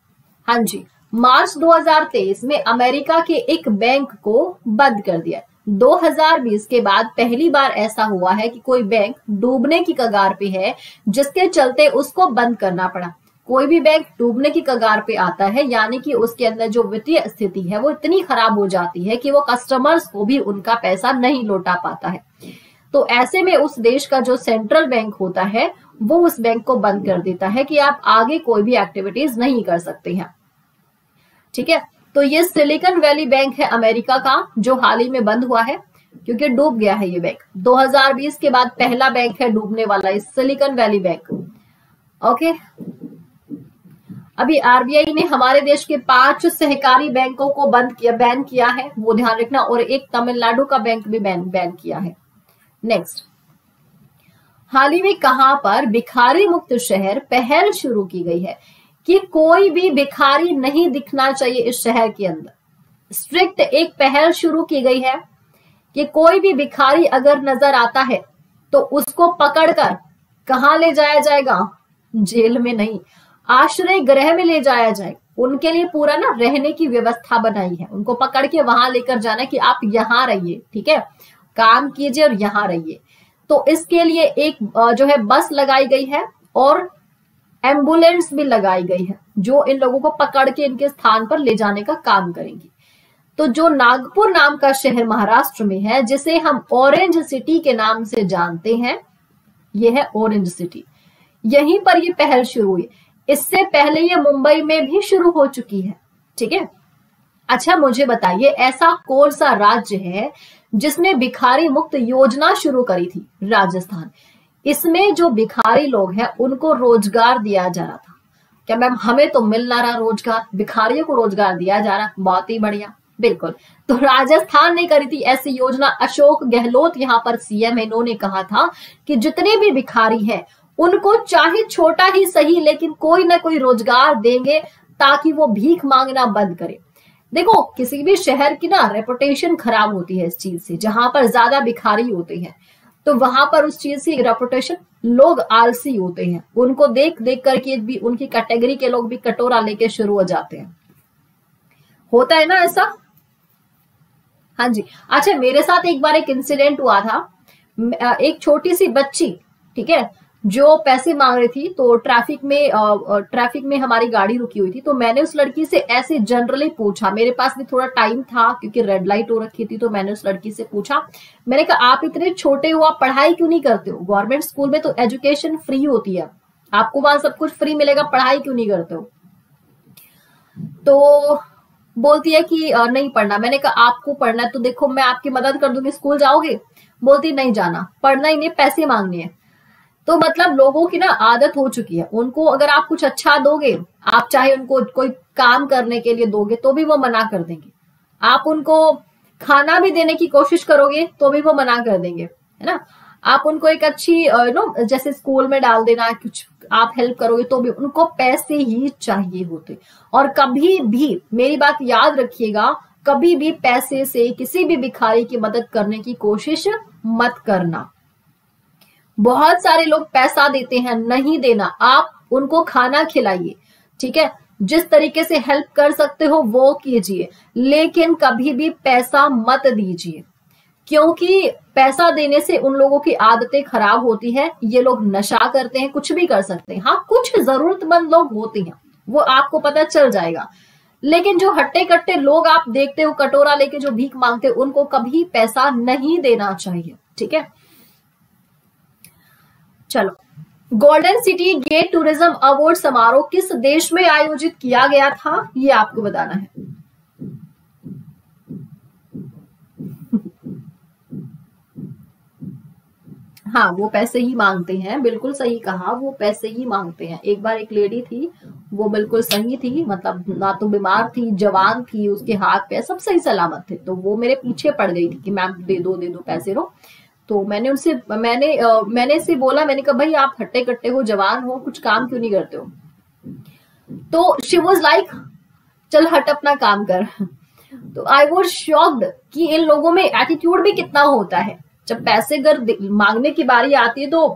हाँ जी, मार्च दो हज़ार तेईस में अमेरिका के एक बैंक को बंद कर दिया। दो हज़ार बीस के बाद पहली बार ऐसा हुआ है कि कोई बैंक डूबने की कगार पे है जिसके चलते उसको बंद करना पड़ा। कोई भी बैंक डूबने की कगार पे आता है यानी कि उसके अंदर जो वित्तीय स्थिति है वो इतनी खराब हो जाती है कि वो कस्टमर्स को भी उनका पैसा नहीं लौटा पाता है। तो ऐसे में उस देश का जो सेंट्रल बैंक होता है वो उस बैंक को बंद कर देता है कि आप आगे कोई भी एक्टिविटीज नहीं कर सकते हैं। ठीक है, तो ये सिलिकॉन वैली बैंक है अमेरिका का जो हाल ही में बंद हुआ है क्योंकि डूब गया है ये बैंक। दो हज़ार बीस के बाद पहला बैंक है डूबने वाला, सिलिकॉन वैली बैंक। ओके, अभी आरबीआई ने हमारे देश के पांच सहकारी बैंकों को बंद किया, बैन किया है, वो ध्यान रखना। और एक तमिलनाडु का बैंक भी बैन बैन किया है। नेक्स्ट, हाल ही में कहां पर भिखारी मुक्त शहर पहल शुरू की गई है कि कोई भी भिखारी नहीं दिखना चाहिए इस शहर के अंदर? स्ट्रिक्ट एक पहल शुरू की गई है कि कोई भी भिखारी अगर नजर आता है तो उसको पकड़कर कहां ले जाया जाएगा? जेल में नहीं, आश्रय गृह में ले जाया जाएगा। उनके लिए पूरा ना रहने की व्यवस्था बनाई है, उनको पकड़ के वहां लेकर जाना कि आप यहाँ रहिए, ठीक है, काम कीजिए और यहाँ रहिए। तो इसके लिए एक जो है बस लगाई गई है और एम्बुलेंस भी लगाई गई है जो इन लोगों को पकड़ के इनके स्थान पर ले जाने का काम करेंगी। तो जो नागपुर नाम का शहर महाराष्ट्र में है जिसे हम ऑरेंज सिटी के नाम से जानते हैं, यह है ऑरेंज सिटी, यहीं पर यह पहल शुरू हुई। इससे पहले ये मुंबई में भी शुरू हो चुकी है। ठीक है, अच्छा मुझे बताइए ऐसा कौन सा राज्य है जिसने भिखारी मुक्त योजना शुरू करी थी? राजस्थान। इसमें जो भिखारी लोग हैं उनको रोजगार दिया जा रहा था। क्या मैम, हमें तो मिल ना रहा रोजगार, भिखारियों को रोजगार दिया जा रहा। बहुत ही बढ़िया, बिल्कुल। तो राजस्थान ने करी थी ऐसी योजना। अशोक गहलोत यहाँ पर सीएम है, इन्होंने कहा था कि जितने भी भिखारी हैं उनको चाहे छोटा ही सही लेकिन कोई ना कोई रोजगार देंगे ताकि वो भीख मांगना बंद करे। देखो किसी भी शहर की ना रेपुटेशन खराब होती है इस चीज से, जहां पर ज्यादा भिखारी होते हैं तो वहां पर उस चीज की रेपुटेशन, लोग आलसी होते हैं, उनको देख देख करके भी उनकी कैटेगरी के लोग भी कटोरा लेके शुरू हो जाते हैं। होता है ना ऐसा? हाँ जी। अच्छा, मेरे साथ एक बार एक इंसिडेंट हुआ था। एक छोटी सी बच्ची, ठीक है, जो पैसे मांग रही थी, तो ट्रैफिक में ट्रैफिक में हमारी गाड़ी रुकी हुई थी। तो मैंने उस लड़की से ऐसे जनरली पूछा, मेरे पास भी थोड़ा टाइम था क्योंकि रेड लाइट हो रखी थी, तो मैंने उस लड़की से पूछा, मैंने कहा आप इतने छोटे हो, आप पढ़ाई क्यों नहीं करते हो? गवर्नमेंट स्कूल में तो एजुकेशन फ्री होती है, आपको वहां सब कुछ फ्री मिलेगा, पढ़ाई क्यों नहीं करते हो? तो बोलती है कि नहीं पढ़ना। मैंने कहा आपको पढ़ना है तो देखो मैं आपकी मदद कर दूंगी, स्कूल जाओगे? बोलती नहीं जाना, पढ़ना ही नहीं, पैसे मांगने हैं। तो मतलब लोगों की ना आदत हो चुकी है, उनको अगर आप कुछ अच्छा दोगे, आप चाहे उनको कोई काम करने के लिए दोगे तो भी वो मना कर देंगे। आप उनको खाना भी देने की कोशिश करोगे तो भी वो मना कर देंगे, है ना। आप उनको एक अच्छी यू नो जैसे स्कूल में डाल देना, कुछ आप हेल्प करोगे तो भी उनको पैसे ही चाहिए होते। और कभी भी मेरी बात याद रखिएगा, कभी भी पैसे से किसी भी भिखारी की मदद करने की कोशिश मत करना। बहुत सारे लोग पैसा देते हैं, नहीं देना, आप उनको खाना खिलाइए, ठीक है, जिस तरीके से हेल्प कर सकते हो वो कीजिए, लेकिन कभी भी पैसा मत दीजिए, क्योंकि पैसा देने से उन लोगों की आदतें खराब होती है। ये लोग नशा करते हैं, कुछ भी कर सकते हैं। हाँ, कुछ जरूरतमंद लोग होते हैं, वो आपको पता चल जाएगा, लेकिन जो हट्टे कट्टे लोग आप देखते हो कटोरा लेके जो भीख मांगते हो, उनको कभी पैसा नहीं देना चाहिए, ठीक है। चलो, Golden City Gate tourism award समारोह किस देश में आयोजित किया गया था, ये आपको बताना है। हाँ, वो पैसे ही मांगते हैं, बिल्कुल सही कहा, वो पैसे ही मांगते हैं। एक बार एक लेडी थी, वो बिल्कुल सही थी, मतलब ना तो बीमार थी, जवान थी, उसके हाथ पैर सब सही सलामत थे, तो वो मेरे पीछे पड़ गई थी कि मैम दे दो दे दो पैसे रो। तो मैंने उनसे मैंने आ, मैंने से बोला, मैंने कहा भाई आप हट्टे कट्टे हो, जवान हो, कुछ काम क्यों नहीं करते हो। तो शी वॉज लाइक चल हट अपना काम कर। तो आई वॉज शॉक्ड कि इन लोगों में एटीट्यूड भी कितना होता है। जब पैसे अगर मांगने की बारी आती है तो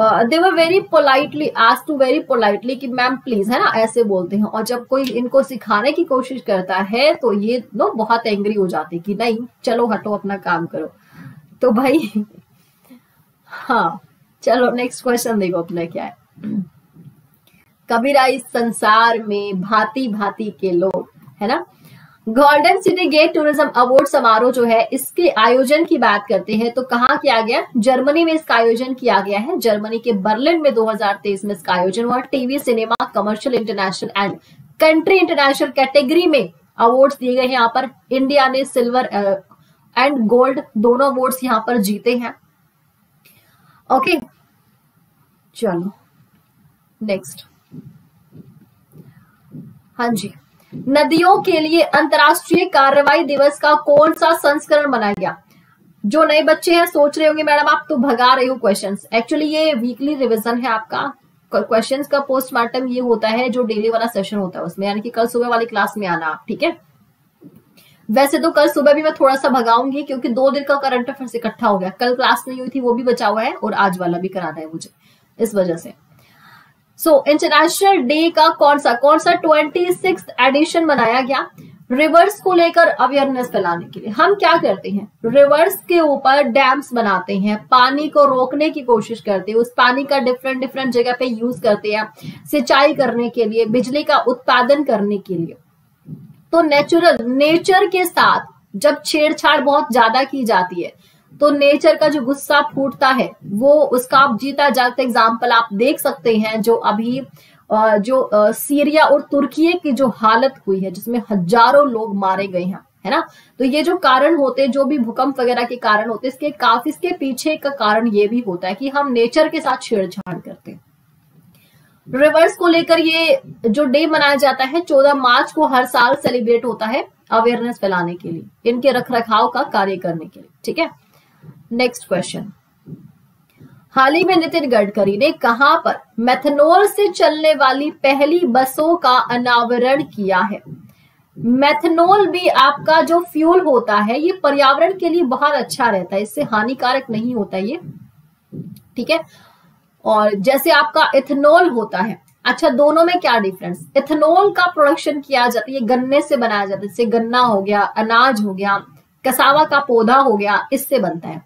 they were very politely asked to very politely कि मैम प्लीज, है ना, ऐसे बोलते हैं। और जब कोई इनको सिखाने की कोशिश करता है तो ये नो बहुत एंग्री हो जाते कि नहीं चलो हटो अपना काम करो। तो भाई हाँ, चलो नेक्स्ट क्वेश्चन देखो अपना क्या है। कबीरा इस संसार में भांति भांति के लोग, है ना। Golden City Gate tourism award समारोह जो है, इसके आयोजन की बात करते हैं तो कहाँ किया गया, जर्मनी में इसका आयोजन किया गया है। जर्मनी के बर्लिन में दो हज़ार तेईस में इसका आयोजन हुआ। TV, cinema, commercial, international and country international category में अवार्ड्स दिए गए हैं। यहाँ पर इंडिया ने सिल्वर एंड गोल्ड दोनों अवार्ड्स यहाँ पर जीते हैं। ओके, चलो नेक्स्ट। हाँ जी, नदियों के लिए अंतर्राष्ट्रीय कार्रवाई दिवस का कौन सा संस्करण मनाया गया। जो नए बच्चे हैं सोच रहे होंगे मैडम आप तो भगा रहे हो क्वेश्चंस। एक्चुअली ये वीकली रिवीजन है आपका, क्वेश्चंस का पोस्टमार्टम ये होता है जो डेली वाला सेशन होता है उसमें, यानी कि कल सुबह वाली क्लास में आना आप, ठीक है। वैसे तो कल सुबह भी मैं थोड़ा सा भगाऊंगी क्योंकि दो दिन का करंट अफेयर्स इकट्ठा हो गया, कल क्लास नहीं हुई थी वो भी बचा हुआ है और आज वाला भी कराना है मुझे, इस वजह से। सो इंटरनेशनल डे का कौन सा कौन सा ट्वेंटी सिक्स एडिशन मनाया गया, रिवर्स को लेकर अवेयरनेस फैलाने के लिए। हम क्या करते हैं, रिवर्स के ऊपर डैम्स बनाते हैं, पानी को रोकने की कोशिश करते हैं, उस पानी का डिफरेंट डिफरेंट जगह पे यूज करते हैं, सिंचाई करने के लिए, बिजली का उत्पादन करने के लिए। तो नेचुरल नेचर के साथ जब छेड़छाड़ बहुत ज्यादा की जाती है तो नेचर का जो गुस्सा फूटता है वो, उसका आप जीता जागता एग्जाम्पल आप देख सकते हैं जो अभी जो सीरिया और तुर्की की जो हालत हुई है जिसमें हजारों लोग मारे गए हैं, है ना। तो ये जो कारण होते हैं, जो भी भूकंप वगैरह के कारण होते हैं, इसके काफी इसके पीछे का कारण ये भी होता है कि हम नेचर के साथ छेड़छाड़ करते हैं। रिवर्स को लेकर ये जो डे मनाया जाता है चौदह मार्च को हर साल सेलिब्रेट होता है, अवेयरनेस फैलाने के लिए, इनके रखरखाव का कार्य करने के लिए, ठीक है। नेक्स्ट क्वेश्चन, हाल ही में नितिन गडकरी ने कहां पर मेथनॉल से चलने वाली पहली बसों का अनावरण किया है। मेथनॉल भी आपका जो फ्यूल होता है ये पर्यावरण के लिए बहुत अच्छा रहता है, इससे हानिकारक नहीं होता ये, ठीक है। और जैसे आपका इथेनॉल होता है, अच्छा दोनों में क्या डिफरेंस, इथेनॉल का प्रोडक्शन किया जाता है, ये गन्ने से बनाया जाता है, जैसे गन्ना हो गया, अनाज हो गया, कसावा का पौधा हो गया, इससे बनता है।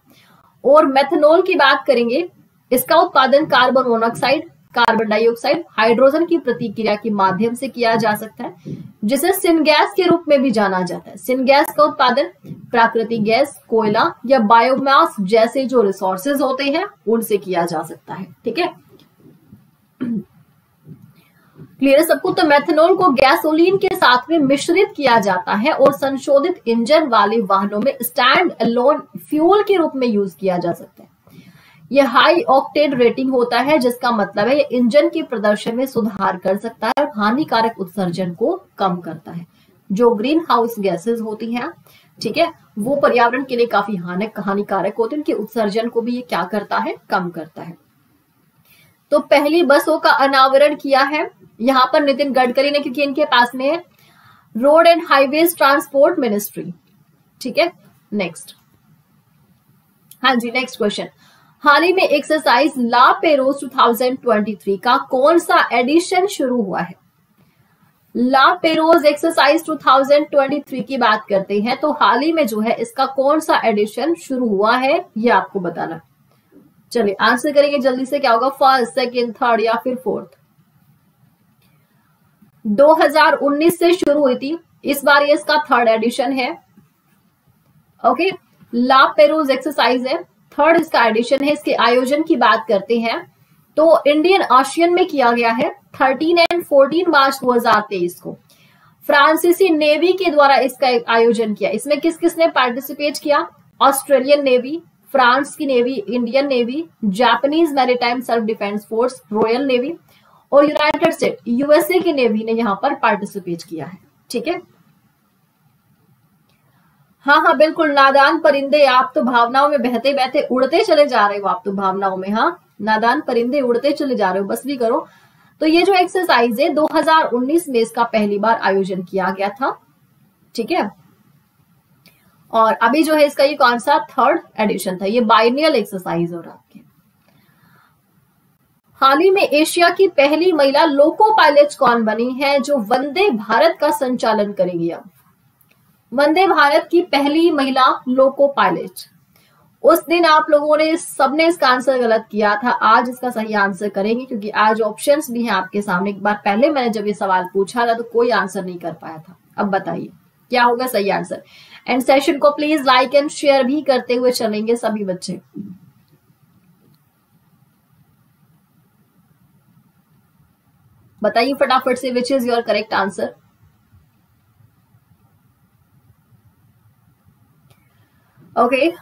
और मेथनॉल की बात करेंगे, इसका उत्पादन carbon monoxide, carbon dioxide, hydrogen की प्रतिक्रिया के माध्यम से किया जा सकता है जिसे सिनगैस के रूप में भी जाना जाता है। सिनगैस का उत्पादन प्राकृतिक गैस, कोयला या बायोमास जैसे जो रिसोर्सेज होते हैं उनसे किया जा सकता है, ठीक है। क्लियर है सबको। तो मेथनॉल को गैसोलीन के साथ में मिश्रित किया जाता है और संशोधित इंजन वाले वाहनों में स्टैंड अलोन फ्यूल के रूप में यूज किया जा सकता है। यह हाई ऑक्टेन रेटिंग होता है जिसका मतलब है यह इंजन के प्रदर्शन में सुधार कर सकता है और हानिकारक उत्सर्जन को कम करता है। जो ग्रीन हाउस गैसेज होती हैं ठीक है, वो पर्यावरण के लिए काफी हानिकारक हानिकारक होते हैं, उनके उत्सर्जन को भी ये क्या करता है, कम करता है। तो पहली बसों का अनावरण किया है यहाँ पर नितिन गडकरी ने, क्योंकि इनके पास में है road and highways transport ministry. ठीक है, नेक्स्ट, हाँ जी, नेक्स्ट क्वेश्चन, हाल ही में एक्सरसाइज ला पेरोज दो हज़ार तेईस का कौन सा एडिशन शुरू हुआ है? ला पेरोज एक्सरसाइज दो हज़ार तेईस की बात करते हैं तो हाल ही में जो है इसका कौन सा एडिशन शुरू हुआ है ये आपको बताना। चलिए आंसर करेंगे जल्दी से, क्या होगा, फर्स्ट, सेकंड, थर्ड या फिर फोर्थ। दो हज़ार उन्नीस से शुरू हुई थी, इस बार ये इसका थर्ड एडिशन है। ओके, ला पेरोज एक्सरसाइज है, थर्ड इसका एडिशन है। इसके आयोजन की बात करते हैं तो इंडियन ओशियन में किया गया है तेरह एंड चौदह मार्च दो हज़ार तेईस को। फ्रांसीसी नेवी के द्वारा इसका आयोजन किया। इसमें किस किसने पार्टिसिपेट किया? ऑस्ट्रेलियन नेवी, फ्रांस की navy, Indian navy, Japanese maritime self defence force, royal navy और यूनाइटेड स्टेट यूएसए की नेवी ने यहां पर पार्टिसिपेट किया है। ठीक है, हाँ हाँ बिल्कुल, नादान परिंदे आप तो भावनाओं में बहते बहते उड़ते चले जा रहे हो, आप तो भावनाओं में, हाँ, नादान परिंदे उड़ते चले जा रहे हो, बस भी करो। तो ये जो एक्सरसाइज है दो हज़ार उन्नीस में इसका पहली बार आयोजन किया गया था। ठीक है, और अभी जो है इसका ये कौन सा थर्ड एडिशन था, ये बाइनियल एक्सरसाइज। और आपके हाल ही में एशिया की पहली महिला लोको पायलट कौन बनी है जो वंदे भारत का संचालन करेगी? अब वंदे भारत की पहली महिला लोको पायलट, उस दिन आप लोगों ने सबने इसका आंसर गलत किया था, आज इसका सही आंसर करेंगे क्योंकि आज ऑप्शंस भी हैं आपके सामने। एक बार पहले मैंने जब ये सवाल पूछा था तो कोई आंसर नहीं कर पाया था। अब बताइए क्या होगा सही आंसर। एंड सेशन को प्लीज लाइक एंड शेयर भी करते हुए चलेंगे सभी बच्चे। बताइए फटाफट से which is your correct answer. Okay,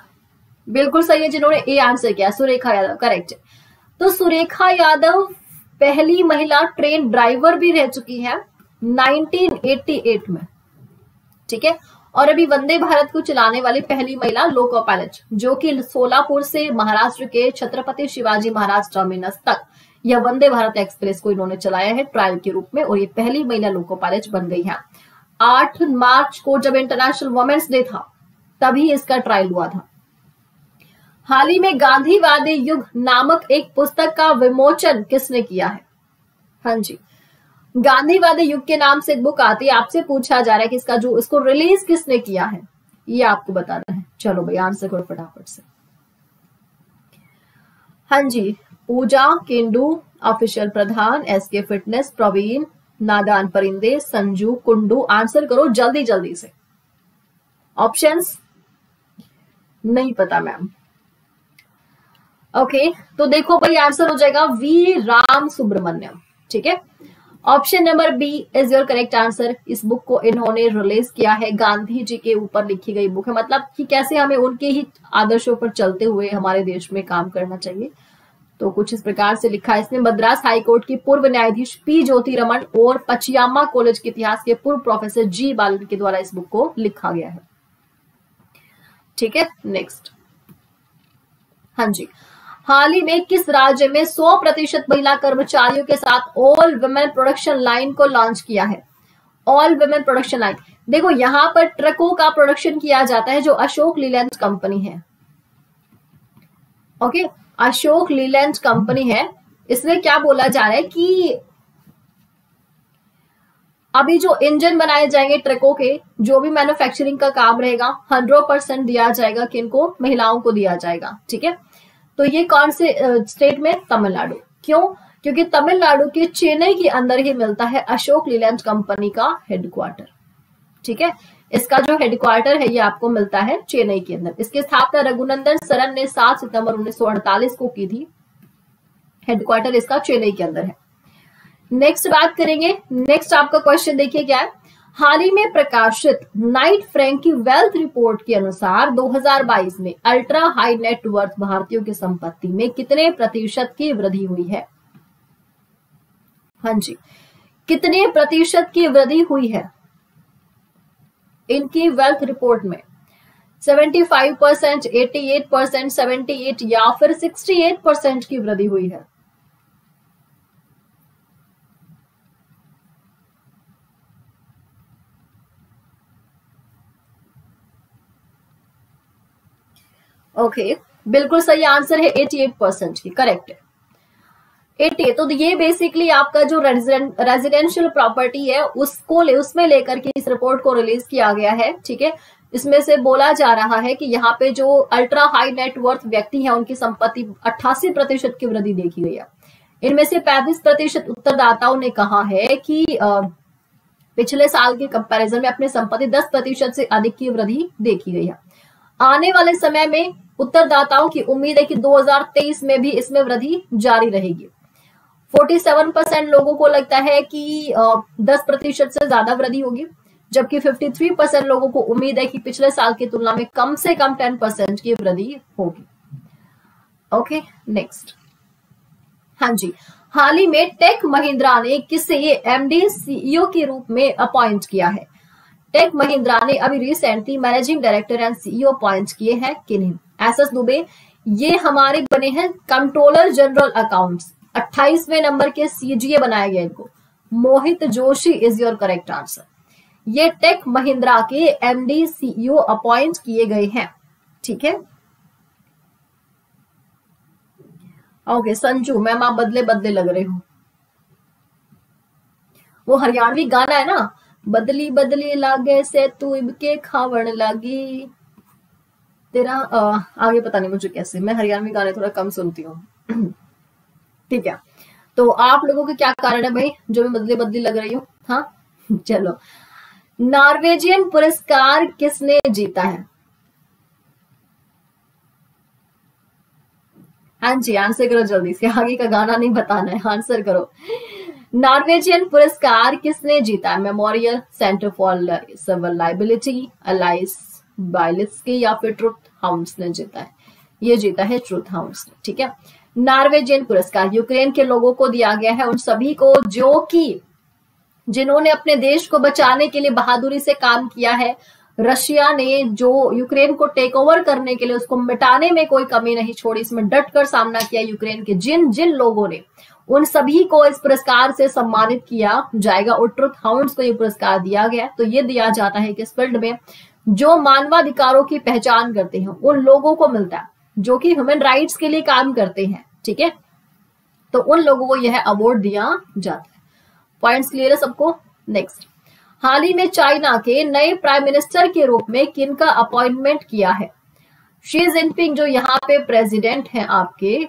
बिल्कुल सही है जिन्होंने ए आंसर किया, सुरेखा यादव, करेक्ट। तो सुरेखा यादव पहली महिला ट्रेन ड्राइवर भी रह चुकी है उन्नीस सौ अठासी में। ठीक है, और अभी वंदे भारत को चलाने वाली पहली महिला लोको पायलट जो कि सोलापुर से महाराष्ट्र के छत्रपति शिवाजी महाराज टर्मिनस तक यह वंदे भारत एक्सप्रेस को इन्होंने चलाया है ट्रायल के रूप में, और ये पहली महिला लोको पायलट बन गई है। आठ मार्च को जब इंटरनेशनल वुमेन्स डे था तभी इसका ट्रायल हुआ था। हाल ही में गांधीवादी युग नामक एक पुस्तक का विमोचन किसने किया है? हाँ जी, गांधीवादी युग के नाम से एक बुक आती है, आपसे पूछा जा रहा है कि इसका जो इसको रिलीज किसने किया है ये आपको बताना है। चलो भाई आंसर करो फटाफट से। हाँ जी, Pooja Kindu, official Pradhan, S K fitness, Praveen, नादान परिंदे, संजू कुंडू, आंसर करो जल्दी जल्दी से। ऑप्शंस नहीं पता मैम। ओके, तो देखो भाई आंसर हो जाएगा वी राम सुब्रमण्यम। ठीक है, option number B is your correct answer. इस बुक को इन्होंने रिलीज किया है, गांधी जी के ऊपर लिखी गई बुक है, मतलब कि कैसे हमें उनके ही आदर्शों पर चलते हुए हमारे देश में काम करना चाहिए। तो कुछ इस प्रकार से लिखा है इसने। मद्रास हाईकोर्ट की पूर्व न्यायाधीश पी ज्योतिरमण और पचियामा कॉलेज के इतिहास के पूर्व प्रोफेसर जी बालन के द्वारा इस बुक को लिखा गया है। ठीक है, नेक्स्ट, हाँ जी, हाल ही में किस राज्य में सौ प्रतिशत महिला कर्मचारियों के साथ ऑल वुमेन प्रोडक्शन लाइन को लॉन्च किया है? ऑल वुमेन प्रोडक्शन लाइन, देखो यहां पर ट्रकों का प्रोडक्शन किया जाता है जो अशोक लीलैंड कंपनी है। ओके, अशोक लीलैंड कंपनी है, इसमें क्या बोला जा रहा है कि अभी जो इंजन बनाए जाएंगे ट्रकों के, जो भी मैन्युफैक्चरिंग का काम रहेगा हंड्रेड परसेंट दिया जाएगा किनको, महिलाओं को दिया जाएगा। ठीक है, तो ये कौन से स्टेट में? तमिलनाडु। क्यों? क्योंकि तमिलनाडु के चेन्नई के अंदर ही मिलता है अशोक लीलैंड कंपनी का हेडक्वार्टर। ठीक है, इसका जो हेडक्वार्टर है ये आपको मिलता है चेन्नई के अंदर। इसकी स्थापना रघुनंदन सरन ने सात सितंबर उन्नीस सौ अड़तालीस को की थी। हेडक्वार्टर इसका चेन्नई के अंदर है। नेक्स्ट बात करेंगे, नेक्स्ट आपका क्वेश्चन देखिए क्या है। हाल ही में प्रकाशित नाइट फ्रैंक की वेल्थ रिपोर्ट के अनुसार दो हज़ार बाईस में अल्ट्रा हाई नेटवर्थ भारतीयों की संपत्ति में कितने प्रतिशत की वृद्धि हुई है? हां जी, कितने प्रतिशत की वृद्धि हुई है इनकी वेल्थ रिपोर्ट में? सेवेंटी फाइव परसेंट, अठासी परसेंट, अठहत्तर या फिर अड़सठ परसेंट की वृद्धि हुई है। ओके okay, बिल्कुल सही आंसर है अठासी परसेंट की, करेक्ट है अठासी। तो ये बेसिकली आपका जो रेजिडेंशियल प्रॉपर्टी है उसको ले उसमें लेकर के इस रिपोर्ट को रिलीज किया गया है। ठीक है, इसमें से बोला जा रहा है कि यहाँ पे जो अल्ट्रा हाई नेटवर्थ व्यक्ति हैं उनकी संपत्ति अट्ठासी प्रतिशत की वृद्धि देखी गई है। इनमें से पैंतीस प्रतिशत उत्तरदाताओं ने कहा है कि पिछले साल के कंपैरिजन में अपनी संपत्ति दस प्रतिशत से अधिक की वृद्धि देखी गई है। आने वाले समय में उत्तरदाताओं की उम्मीद है कि दो हजार तेईस में भी इसमें वृद्धि जारी रहेगी। सैंतालीस परसेंट लोगों को लगता है कि दस प्रतिशत से ज्यादा वृद्धि होगी, जबकि तिरेपन परसेंट लोगों को उम्मीद है कि पिछले साल की तुलना में कम से कम दस परसेंट की वृद्धि होगी। ओके नेक्स्ट, हाँ जी, हाल ही में टेक महिंद्रा ने किसे एमडी सीईओ के रूप में अपॉइंट किया है? टेक महिंद्रा ने अभी recently managing director and CEO appoint किए हैं किन्हीं? एस एस दुबे, ये हमारे बने हैं कंट्रोलर जनरल अकाउंट्स, अट्ठाईसवें नंबर के सीजीए बनाया गया इनको। Mohit Joshi is your correct answer. ये टेक महिंद्रा के एमडी सीईओ अपॉइंट किए गए हैं। ठीक है, ओके संजू मैम आप बदले बदले लग रहे हो, वो हरियाणवी गाना है ना, बदली बदली लागे से तू इबके खावण लागी तेरा आ, आगे पता नहीं मुझे कैसे, मैं हरियाणवी गाने थोड़ा कम सुनती हूँ। ठीक है, तो आप लोगों के क्या कारण है भाई जो मैं बदली बदली लग रही हूँ? हाँ चलो, नॉर्वेजियन पुरस्कार किसने जीता है? हाँ जी आंसर करो जल्दी से, आगे का गाना नहीं बताना है, आंसर करो। नॉर्वेजियन पुरस्कार किसने जीता है? Memorial centre for civil liability, Ales Bialiatski या फिर ट्रुथ हाउंड्स ने जीता है। ये जीता है ट्रुथ हाउंड्स ने। ठीक है, नॉर्वेजियन पुरस्कार यूक्रेन के लोगों को दिया गया है, उन सभी को जो कि जिन्होंने अपने देश को बचाने के लिए बहादुरी से काम किया है। रशिया ने जो यूक्रेन को टेक ओवर करने के लिए उसको मिटाने में कोई कमी नहीं छोड़ी, इसमें डट कर सामना किया यूक्रेन के जिन जिन लोगों ने, उन सभी को इस पुरस्कार से सम्मानित किया जाएगा और ट्रुथ हाउंड्स को ये पुरस्कार दिया गया। तो ये दिया जाता है किस फील्ड में? जो मानवाधिकारों की पहचान करते हैं उन लोगों को मिलता है, जो कि ह्यूमन राइट्स के लिए काम करते हैं। ठीक है, तो उन लोगों को यह अवार्ड दिया जाता है। पॉइंट्स क्लियर है सबको? नेक्स्ट, हाल ही में चाइना के नए प्राइम मिनिस्टर के रूप में किनका अपॉइंटमेंट किया है? शी जिनपिंग जो यहाँ पे प्रेसिडेंट हैं आपके,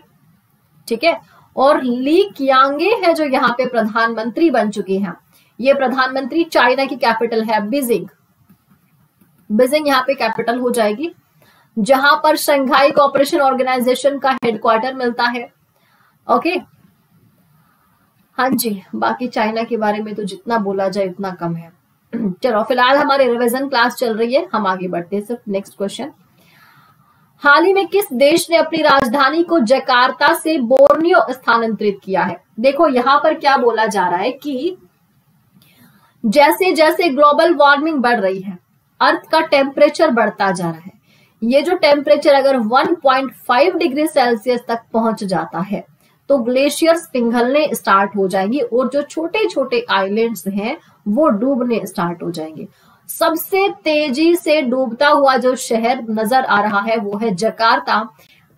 ठीक है, और ली कियांगे है जो यहाँ पे प्रधानमंत्री बन चुकी हैं। ये प्रधानमंत्री चाइना की कैपिटल है बीजिंग, बीजिंग यहाँ पे कैपिटल हो जाएगी, जहां पर शंघाई कोऑपरेशन ऑर्गेनाइजेशन का हेडक्वार्टर मिलता है। ओके हाँ जी, बाकी चाइना के बारे में तो जितना बोला जाए उतना कम है। चलो फिलहाल हमारी रिवीजन क्लास चल रही है, हम आगे बढ़ते हैं सिर्फ नेक्स्ट क्वेश्चन। हाल ही में किस देश ने अपनी राजधानी को जकार्ता से बोर्नियो स्थानांतरित किया है? देखो यहाँ पर क्या बोला जा रहा है कि जैसे जैसे ग्लोबल वार्मिंग बढ़ रही है, अर्थ का टेम्परेचर बढ़ता जा रहा है। ये जो टेम्परेचर अगर one point five degree Celsius तक पहुंच जाता है तो ग्लेशियर्स पिघलने स्टार्ट हो जाएंगी और जो छोटे छोटे आइलैंड्स हैं वो डूबने स्टार्ट हो जाएंगे। सबसे तेजी से डूबता हुआ जो शहर नजर आ रहा है वो है जकार्ता।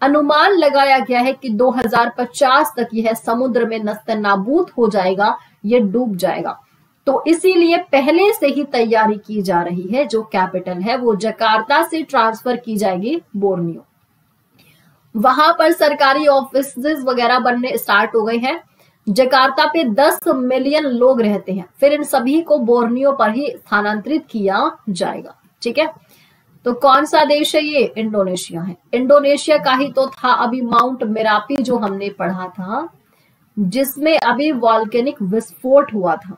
अनुमान लगाया गया है कि दो हजार पचास तक यह समुद्र में नस्तनाबूद हो जाएगा, ये डूब जाएगा। तो इसीलिए पहले से ही तैयारी की जा रही है, जो कैपिटल है वो जकार्ता से ट्रांसफर की जाएगी बोर्नियो। वहां पर सरकारी ऑफिसेज वगैरह बनने स्टार्ट हो गए हैं। जकार्ता पे दस मिलियन लोग रहते हैं, फिर इन सभी को बोर्नियो पर ही स्थानांतरित किया जाएगा। ठीक है, तो कौन सा देश है ये? इंडोनेशिया है। इंडोनेशिया का ही तो था अभी माउंट मेरापी जो हमने पढ़ा था, जिसमें अभी वॉल्केनिक विस्फोट हुआ था।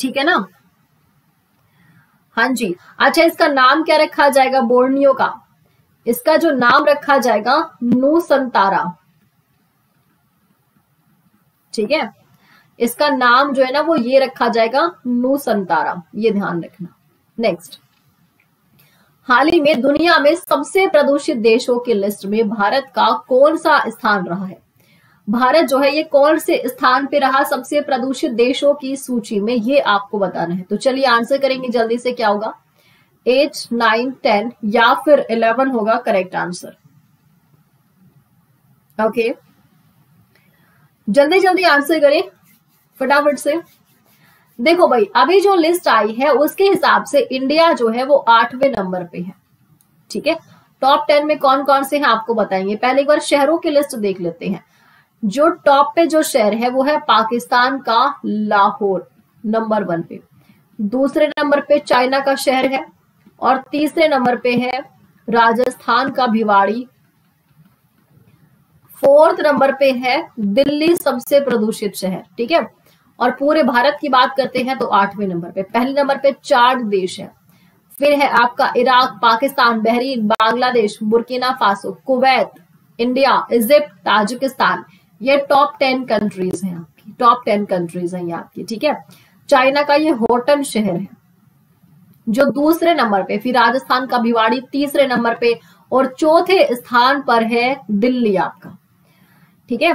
ठीक है ना, हाँ जी। अच्छा, इसका नाम क्या रखा जाएगा बोर्नियो का? इसका जो नाम रखा जाएगा नूसंतारा। ठीक है, इसका नाम जो है ना वो ये रखा जाएगा नूसंतारा, ये ध्यान रखना। नेक्स्ट, हाल ही में दुनिया में सबसे प्रदूषित देशों की लिस्ट में भारत का कौन सा स्थान रहा है? भारत जो है ये कौन से स्थान पे रहा सबसे प्रदूषित देशों की सूची में, ये आपको बताना है। तो चलिए आंसर करेंगे जल्दी से, क्या होगा एट नाइन टेन या फिर इलेवन होगा करेक्ट आंसर। ओके जल्दी जल्दी आंसर करें फटाफट से। देखो भाई अभी जो लिस्ट आई है उसके हिसाब से इंडिया जो है वो आठवें नंबर पे है, ठीक है। टॉप टेन में कौन कौन से हैं आपको बताएंगे। पहले एक बार शहरों की लिस्ट देख लेते हैं। जो टॉप पे जो शहर है वो है पाकिस्तान का लाहौर नंबर वन पे, दूसरे नंबर पे चाइना का शहर है और तीसरे नंबर पे है राजस्थान का भिवाड़ी, फोर्थ नंबर पे है दिल्ली सबसे प्रदूषित शहर, ठीक है। और पूरे भारत की बात करते हैं तो आठवें नंबर पे, पहले नंबर पे चार देश है, फिर है आपका Iraq, Pakistan, Bahrain, Bangladesh, Burkina Faso, Kuwait, India, Egypt, Tajikistan. ये टॉप टेन कंट्रीज हैं आपकी, टॉप टेन कंट्रीज हैं ये आपकी, ठीक है। चाइना का ये होटन शहर है जो दूसरे नंबर पे, फिर राजस्थान का भिवाड़ी तीसरे नंबर पे और चौथे स्थान पर है दिल्ली आपका, ठीक है।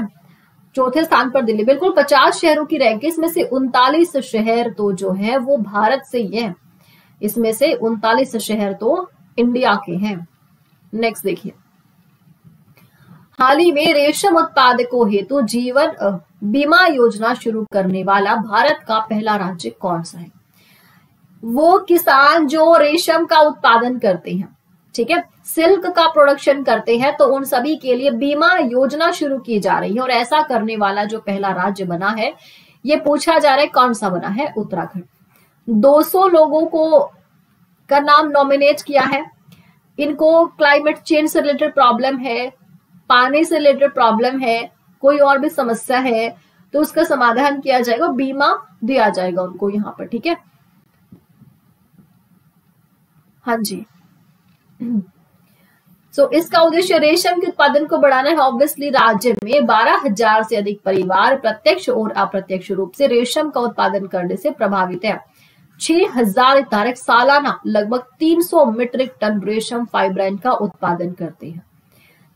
चौथे स्थान पर दिल्ली, बिल्कुल पचास शहरों की रैंक, इसमें से उनतालीस शहर तो जो है वो भारत से ही है, इसमें से उनतालीस शहर तो इंडिया के हैं। नेक्स्ट देखिए, हाल ही में रेशम उत्पादकों हेतु जीवन बीमा योजना शुरू करने वाला भारत का पहला राज्य कौन सा है? वो किसान जो रेशम का उत्पादन करते हैं, ठीक है, सिल्क का प्रोडक्शन करते हैं, तो उन सभी के लिए बीमा योजना शुरू की जा रही है और ऐसा करने वाला जो पहला राज्य बना है ये पूछा जा रहा है कौन सा बना है, उत्तराखंड। दो सौ लोगों को का नाम नॉमिनेट किया है, इनको क्लाइमेट चेंज से रिलेटेड प्रॉब्लम है, पानी से रिलेटेड प्रॉब्लम है, कोई और भी समस्या है तो उसका समाधान किया जाएगा, बीमा दिया जाएगा उनको यहाँ पर, ठीक है। हाँ जी, सो so, इसका उद्देश्य रेशम के उत्पादन को बढ़ाना है। ऑब्वियसली राज्य में बारह हजार से अधिक परिवार प्रत्यक्ष और अप्रत्यक्ष रूप से रेशम का उत्पादन करने से प्रभावित है। छह हजार हितधारक सालाना लगभग तीन सौ मीट्रिक टन रेशम फाइब्राइन का उत्पादन करते हैं,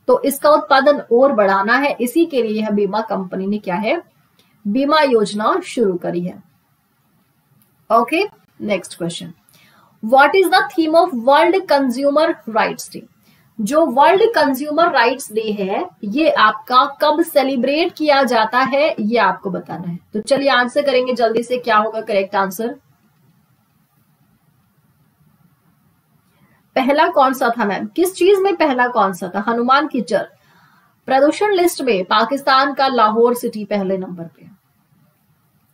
तो इसका उत्पादन और बढ़ाना है, इसी के लिए यह बीमा कंपनी ने क्या है बीमा योजना शुरू करी है। Okay next question, What is the theme of World Consumer Rights Day? जो वर्ल्ड कंज्यूमर राइट्स डे है ये आपका कब सेलिब्रेट किया जाता है ये आपको बताना है। तो चलिए आंसर करेंगे जल्दी से, क्या होगा करेक्ट आंसर। पहला कौन सा था मैम, किस चीज में पहला कौन सा था? हनुमान कीचड़। प्रदूषण लिस्ट में पाकिस्तान का लाहौर सिटी पहले नंबर पे,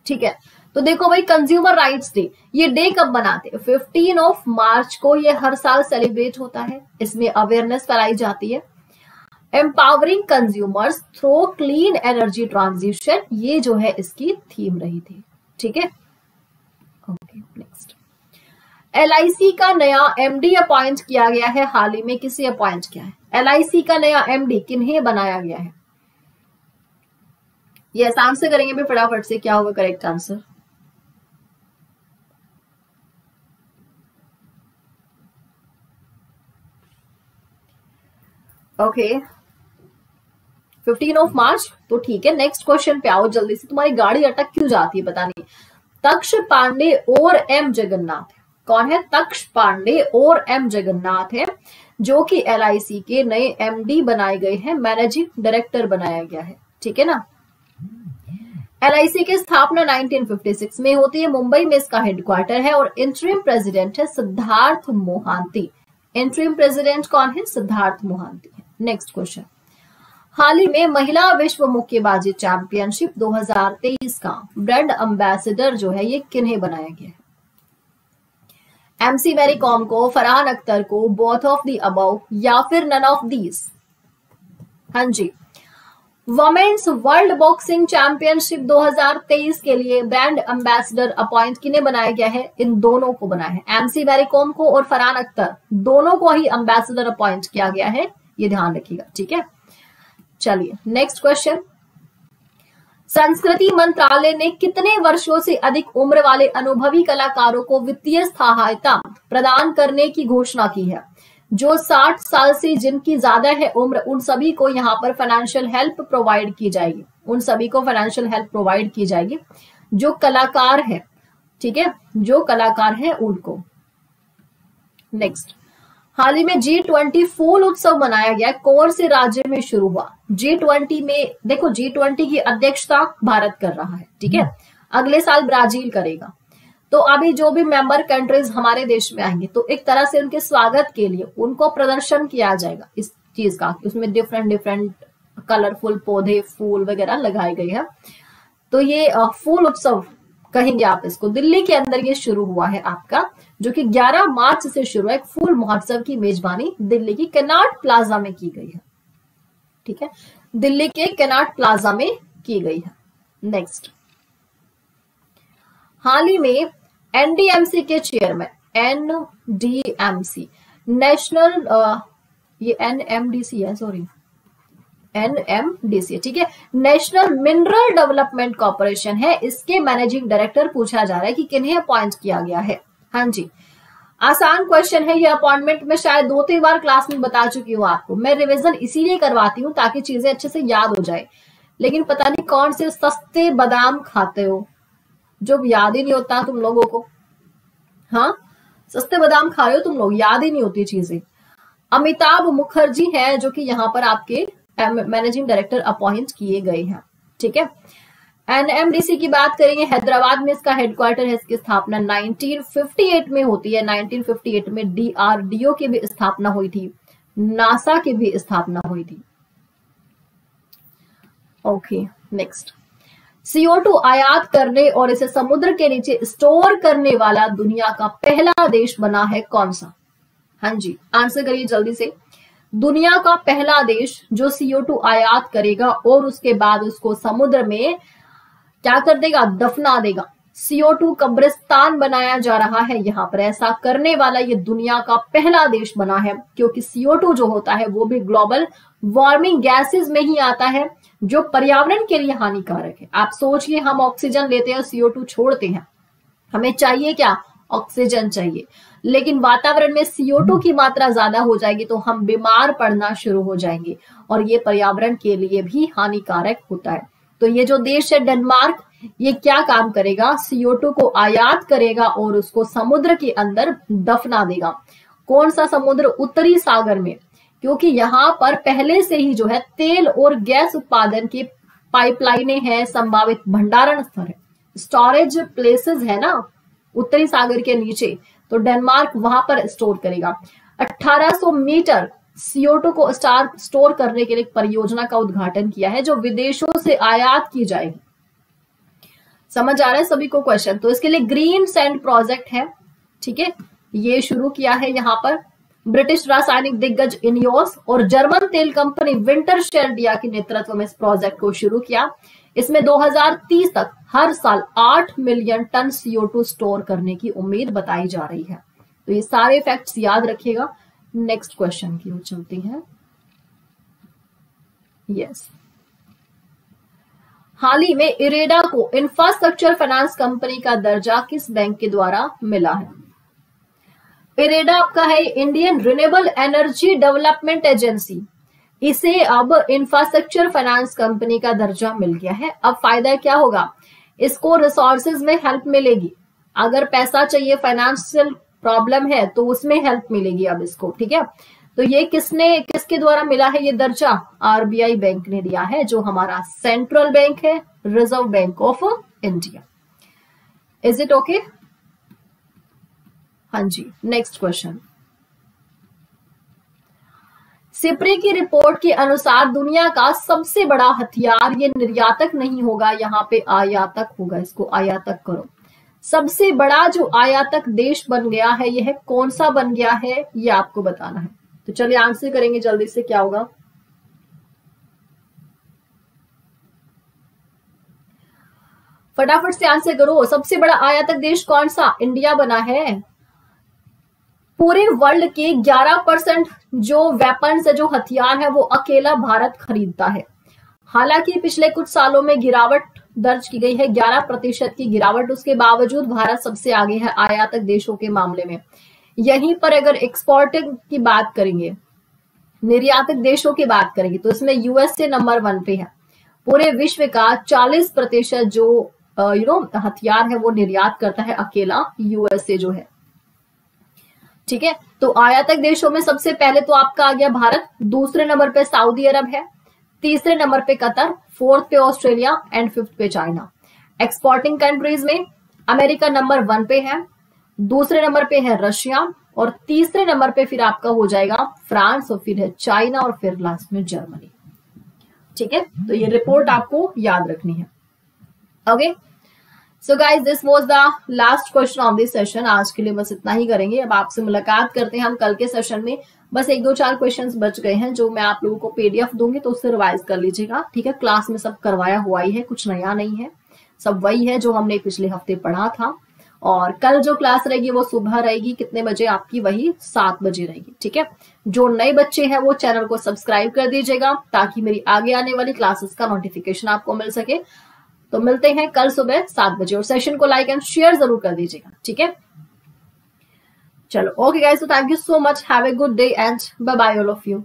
ठीक है। तो देखो भाई कंज्यूमर राइट्स डे, ये डे कब मनाते हैं? फिफ्टीन ऑफ मार्च को ये हर साल सेलिब्रेट होता है। इसमें अवेयरनेस फैलाई जाती है। Empowering consumers through clean energy transition, ये जो है इसकी थीम रही थी, ठीक है। Okay next, L I C का नया एमडी अपॉइंट किया गया है हाल ही में, किसे अपॉइंट किया है? एल आई सी का नया एमडी किन्हें बनाया गया है? यस आंसर करेंगे फटाफट से, क्या होगा correct answer. Okay fifteen of March, तो ठीक है। नेक्स्ट क्वेश्चन पे आओ जल्दी से, तुम्हारी गाड़ी अटक क्यों जाती है पता नहीं। तक्ष पांडे और एम जगन्नाथ, कौन है? तक्ष पांडे और एम जगन्नाथ है जो कि एल आई सी के नए एमडी बनाए गए हैं, मैनेजिंग डायरेक्टर बनाया गया है, ठीक है ना। एल आई सी की स्थापना नाइनटीन फिफ्टी सिक्स में होती है, मुंबई में इसका हेडक्वार्टर है और इंटरिम प्रेसिडेंट है सिद्धार्थ मोहांती। इंटरिम प्रेसिडेंट कौन है? सिद्धार्थ मोहांती है। नेक्स्ट क्वेश्चन, हाल ही में महिला विश्व मुक्केबाजी चैंपियनशिप दो हजार तेईस का ब्रांड एम्बेसडर जो है ये किन्हें बनाया गया है? एमसी मैरी कॉम को, फरहान अख्तर को, बोथ ऑफ द अबव या फिर नन ऑफ दीज? हाँ जी, वमेन्स वर्ल्ड बॉक्सिंग चैंपियनशिप दो हजार तेईस के लिए ब्रांड एम्बेसडर अपॉइंट किन्हें बनाया गया है? इन दोनों को बनाया है, एमसी मैरी कॉम को और फरहान अख्तर, दोनों को ही एम्बेसडर अपॉइंट किया गया है, ये ध्यान रखिएगा, ठीक है। चलिए नेक्स्ट क्वेश्चन, संस्कृति मंत्रालय ने कितने वर्षों से अधिक उम्र वाले अनुभवी कलाकारों को वित्तीय सहायता प्रदान करने की घोषणा की है? जो साठ साल से जिनकी ज्यादा है उम्र, उन सभी को यहाँ पर फाइनेंशियल हेल्प प्रोवाइड की जाएगी, उन सभी को फाइनेंशियल हेल्प प्रोवाइड की जाएगी जो कलाकार है, ठीक है, जो कलाकार है उनको। नेक्स्ट, हाल ही में जी ट्वेंटी फूल उत्सव मनाया गया, कौन से राज्य में शुरू हुआ? जी ट्वेंटी में देखो, जी ट्वेंटी की अध्यक्षता भारत कर रहा है, ठीक है, अगले साल ब्राजील करेगा। तो अभी जो भी मेंबर कंट्रीज हमारे देश में आएंगे तो एक तरह से उनके स्वागत के लिए उनको प्रदर्शन किया जाएगा इस चीज का, उसमें डिफरेंट डिफरेंट कलरफुल पौधे फूल वगैरह लगाए गए हैं। तो ये फूल उत्सव कहेंगे आप इसको, दिल्ली के अंदर ये शुरू हुआ है आपका, जो कि ग्यारह मार्च से शुरू है। फूल महोत्सव की मेजबानी दिल्ली की कनॉट प्लाजा में की गई है, ठीक है, दिल्ली के कनॉट प्लाजा में की गई है। नेक्स्ट, हाल ही में एनडीएमसी के चेयरमैन, एनडीएमसी नेशनल आ, ये एनएमडीसी है, सॉरी एनएमडीसी, ठीक है, नेशनल मिनरल डेवलपमेंट कॉर्पोरेशन है, इसके मैनेजिंग डायरेक्टर पूछा जा रहा है कि किन्हें अपॉइंट किया गया है। हाँ जी, आसान क्वेश्चन है ये, अपॉइंटमेंट में शायद दो तीन बार क्लास में बता चुकी हूँ आपको। मैं रिवीजन इसीलिए करवाती हूँ ताकि चीजें अच्छे से याद हो जाए, लेकिन पता नहीं कौन से सस्ते बादाम खाते हो जो याद ही नहीं होता तुम लोगों को। हाँ, सस्ते बादाम खा रहे हो तुम लोग, याद ही नहीं होती चीजें। अमिताभ मुखर्जी है जो कि यहाँ पर आपके मैनेजिंग डायरेक्टर अपॉइंट किए गए हैं, ठीक है। एनएमडीसी की बात करेंगे, हैदराबाद में इसका हेडक्वार्टर है, इसकी स्थापना नाइनटीन फिफ्टी एट में होती है। नाइनटीन फिफ्टी एट में डीआरडीओ की भी स्थापना हुई थी, नासा की भी स्थापना हुई थी। Okay, next, C O two आयात करने और इसे समुद्र के नीचे स्टोर करने वाला दुनिया का पहला देश बना है कौन सा? हाँ जी, आंसर करिए जल्दी से। दुनिया का पहला देश जो सी ओ टू आयात करेगा और उसके बाद उसको समुद्र में क्या कर देगा? दफना देगा। सी ओ टू कब्रिस्तान बनाया जा रहा है यहाँ पर, ऐसा करने वाला ये दुनिया का पहला देश बना है, क्योंकि सी ओ टू जो होता है वो भी ग्लोबल वार्मिंग गैसेस में ही आता है जो पर्यावरण के लिए हानिकारक है। आप सोचिए, हम ऑक्सीजन लेते हैं, सी ओ टू छोड़ते हैं, हमें चाहिए क्या? ऑक्सीजन चाहिए, लेकिन वातावरण में सी ओ टू की मात्रा ज्यादा हो जाएगी तो हम बीमार पड़ना शुरू हो जाएंगे और ये पर्यावरण के लिए भी हानिकारक होता है। तो ये जो देश है डेनमार्क, ये क्या काम करेगा? सी ओ टू को आयात करेगा और उसको समुद्र के अंदर दफना देगा। कौन सा समुद्र? उत्तरी सागर में, क्योंकि यहाँ पर पहले से ही जो है तेल और गैस उत्पादन की पाइपलाइनें हैं, संभावित भंडारण स्थल है, स्टोरेज प्लेसेस है ना उत्तरी सागर के नीचे, तो डेनमार्क वहां पर स्टोर करेगा। अठारह सौ मीटर सी ओ टू को स्टार स्टोर करने के लिए परियोजना का उद्घाटन किया है जो विदेशों से आयात की जाएगी। समझ आ रहा है सभी को क्वेश्चन? तो इसके लिए ग्रीन सैंड प्रोजेक्ट है, ठीक है, ये शुरू किया है यहाँ पर। ब्रिटिश रासायनिक दिग्गज इनियोस और जर्मन तेल कंपनी विंटर शेल्डिया के नेतृत्व में इस प्रोजेक्ट को शुरू किया। इसमें दो हज़ार तीस तक हर साल आठ million ton C O two store करने की उम्मीद बताई जा रही है। तो ये सारे फैक्ट्स याद रखिएगा। नेक्स्ट क्वेश्चन की ओर चलती है। यस, हाल ही में इरेडा को इंफ्रास्ट्रक्चर फाइनेंस कंपनी का दर्जा किस बैंक के द्वारा मिला है? इरेडा आपका है Indian renewable energy development agency, इसे अब इंफ्रास्ट्रक्चर फाइनेंस कंपनी का दर्जा मिल गया है। अब फायदा क्या होगा? इसको रिसोर्सेज में हेल्प मिलेगी, अगर पैसा चाहिए, फाइनेंशियल प्रॉब्लम है तो उसमें हेल्प मिलेगी अब इसको, ठीक है। तो ये किसने किसके द्वारा मिला है ये दर्जा? आरबीआई बैंक ने दिया है, जो हमारा सेंट्रल बैंक है, Reserve Bank of India. Is it okay? हाँ जी। नेक्स्ट क्वेश्चन, सिप्री की रिपोर्ट के अनुसार दुनिया का सबसे बड़ा हथियार ये निर्यातक नहीं होगा, यहाँ पे आयातक होगा, इसको आयातक करो। सबसे बड़ा जो आयातक देश बन गया है यह है, कौन सा बन गया है ये आपको बताना है। तो चलिए आंसर करेंगे जल्दी से, क्या होगा? फटाफट से आंसर करो। सबसे बड़ा आयातक देश कौन सा इंडिया बना है? पूरे वर्ल्ड के ग्यारह परसेंट जो वेपन्स है, जो हथियार है, वो अकेला भारत खरीदता है। हालांकि पिछले कुछ सालों में गिरावट दर्ज की गई है, ग्यारह प्रतिशत की गिरावट, उसके बावजूद भारत सबसे आगे है आयातक देशों के मामले में। यहीं पर अगर एक्सपोर्टिंग की बात करेंगे, निर्यातक देशों की बात करेंगे, तो इसमें यूएसए नंबर वन पे है। पूरे विश्व का चालीस प्रतिशत जो यू नो हथियार है वो निर्यात करता है अकेला यूएसए जो है, ठीक है। तो आयातक देशों में सबसे पहले तो आपका आ गया भारत, दूसरे नंबर पे सऊदी अरब है, तीसरे नंबर पे कतर, फोर्थ पे ऑस्ट्रेलिया एंड फिफ्थ पे चाइना। एक्सपोर्टिंग कंट्रीज में अमेरिका नंबर वन पे है, दूसरे नंबर पे है रशिया, और तीसरे नंबर पे फिर आपका हो जाएगा फ्रांस, और फिर है चाइना, और फिर लास्ट में जर्मनी, ठीक है। तो ये रिपोर्ट आपको याद रखनी है। Okay so guys, this was the last question of this session. आज के लिए बस इतना ही करेंगे। अब आपसे मुलाकात करते हैं हम कल के सेशन में। बस एक दो चार क्वेश्चंस बच गए हैं जो मैं आप लोगों को पीडीएफ दूंगी, तो उससे रिवाइज कर लीजिएगा, ठीक है। क्लास में सब करवाया हुआ ही है, कुछ नया नहीं है, सब वही है जो हमने पिछले हफ्ते पढ़ा था। और कल जो क्लास रहेगी वो सुबह रहेगी, कितने बजे आपकी? वही सात बजे रहेगी, ठीक है। जो नए बच्चे हैं वो चैनल को सब्सक्राइब कर दीजिएगा ताकि मेरी आगे आने वाली क्लासेस का नोटिफिकेशन आपको मिल सके। तो मिलते हैं कल सुबह सात बजे, और सेशन को लाइक एंड शेयर जरूर कर दीजिएगा, ठीक है। चलो okay guys, so thank you so much, have a good day and bye bye all of you.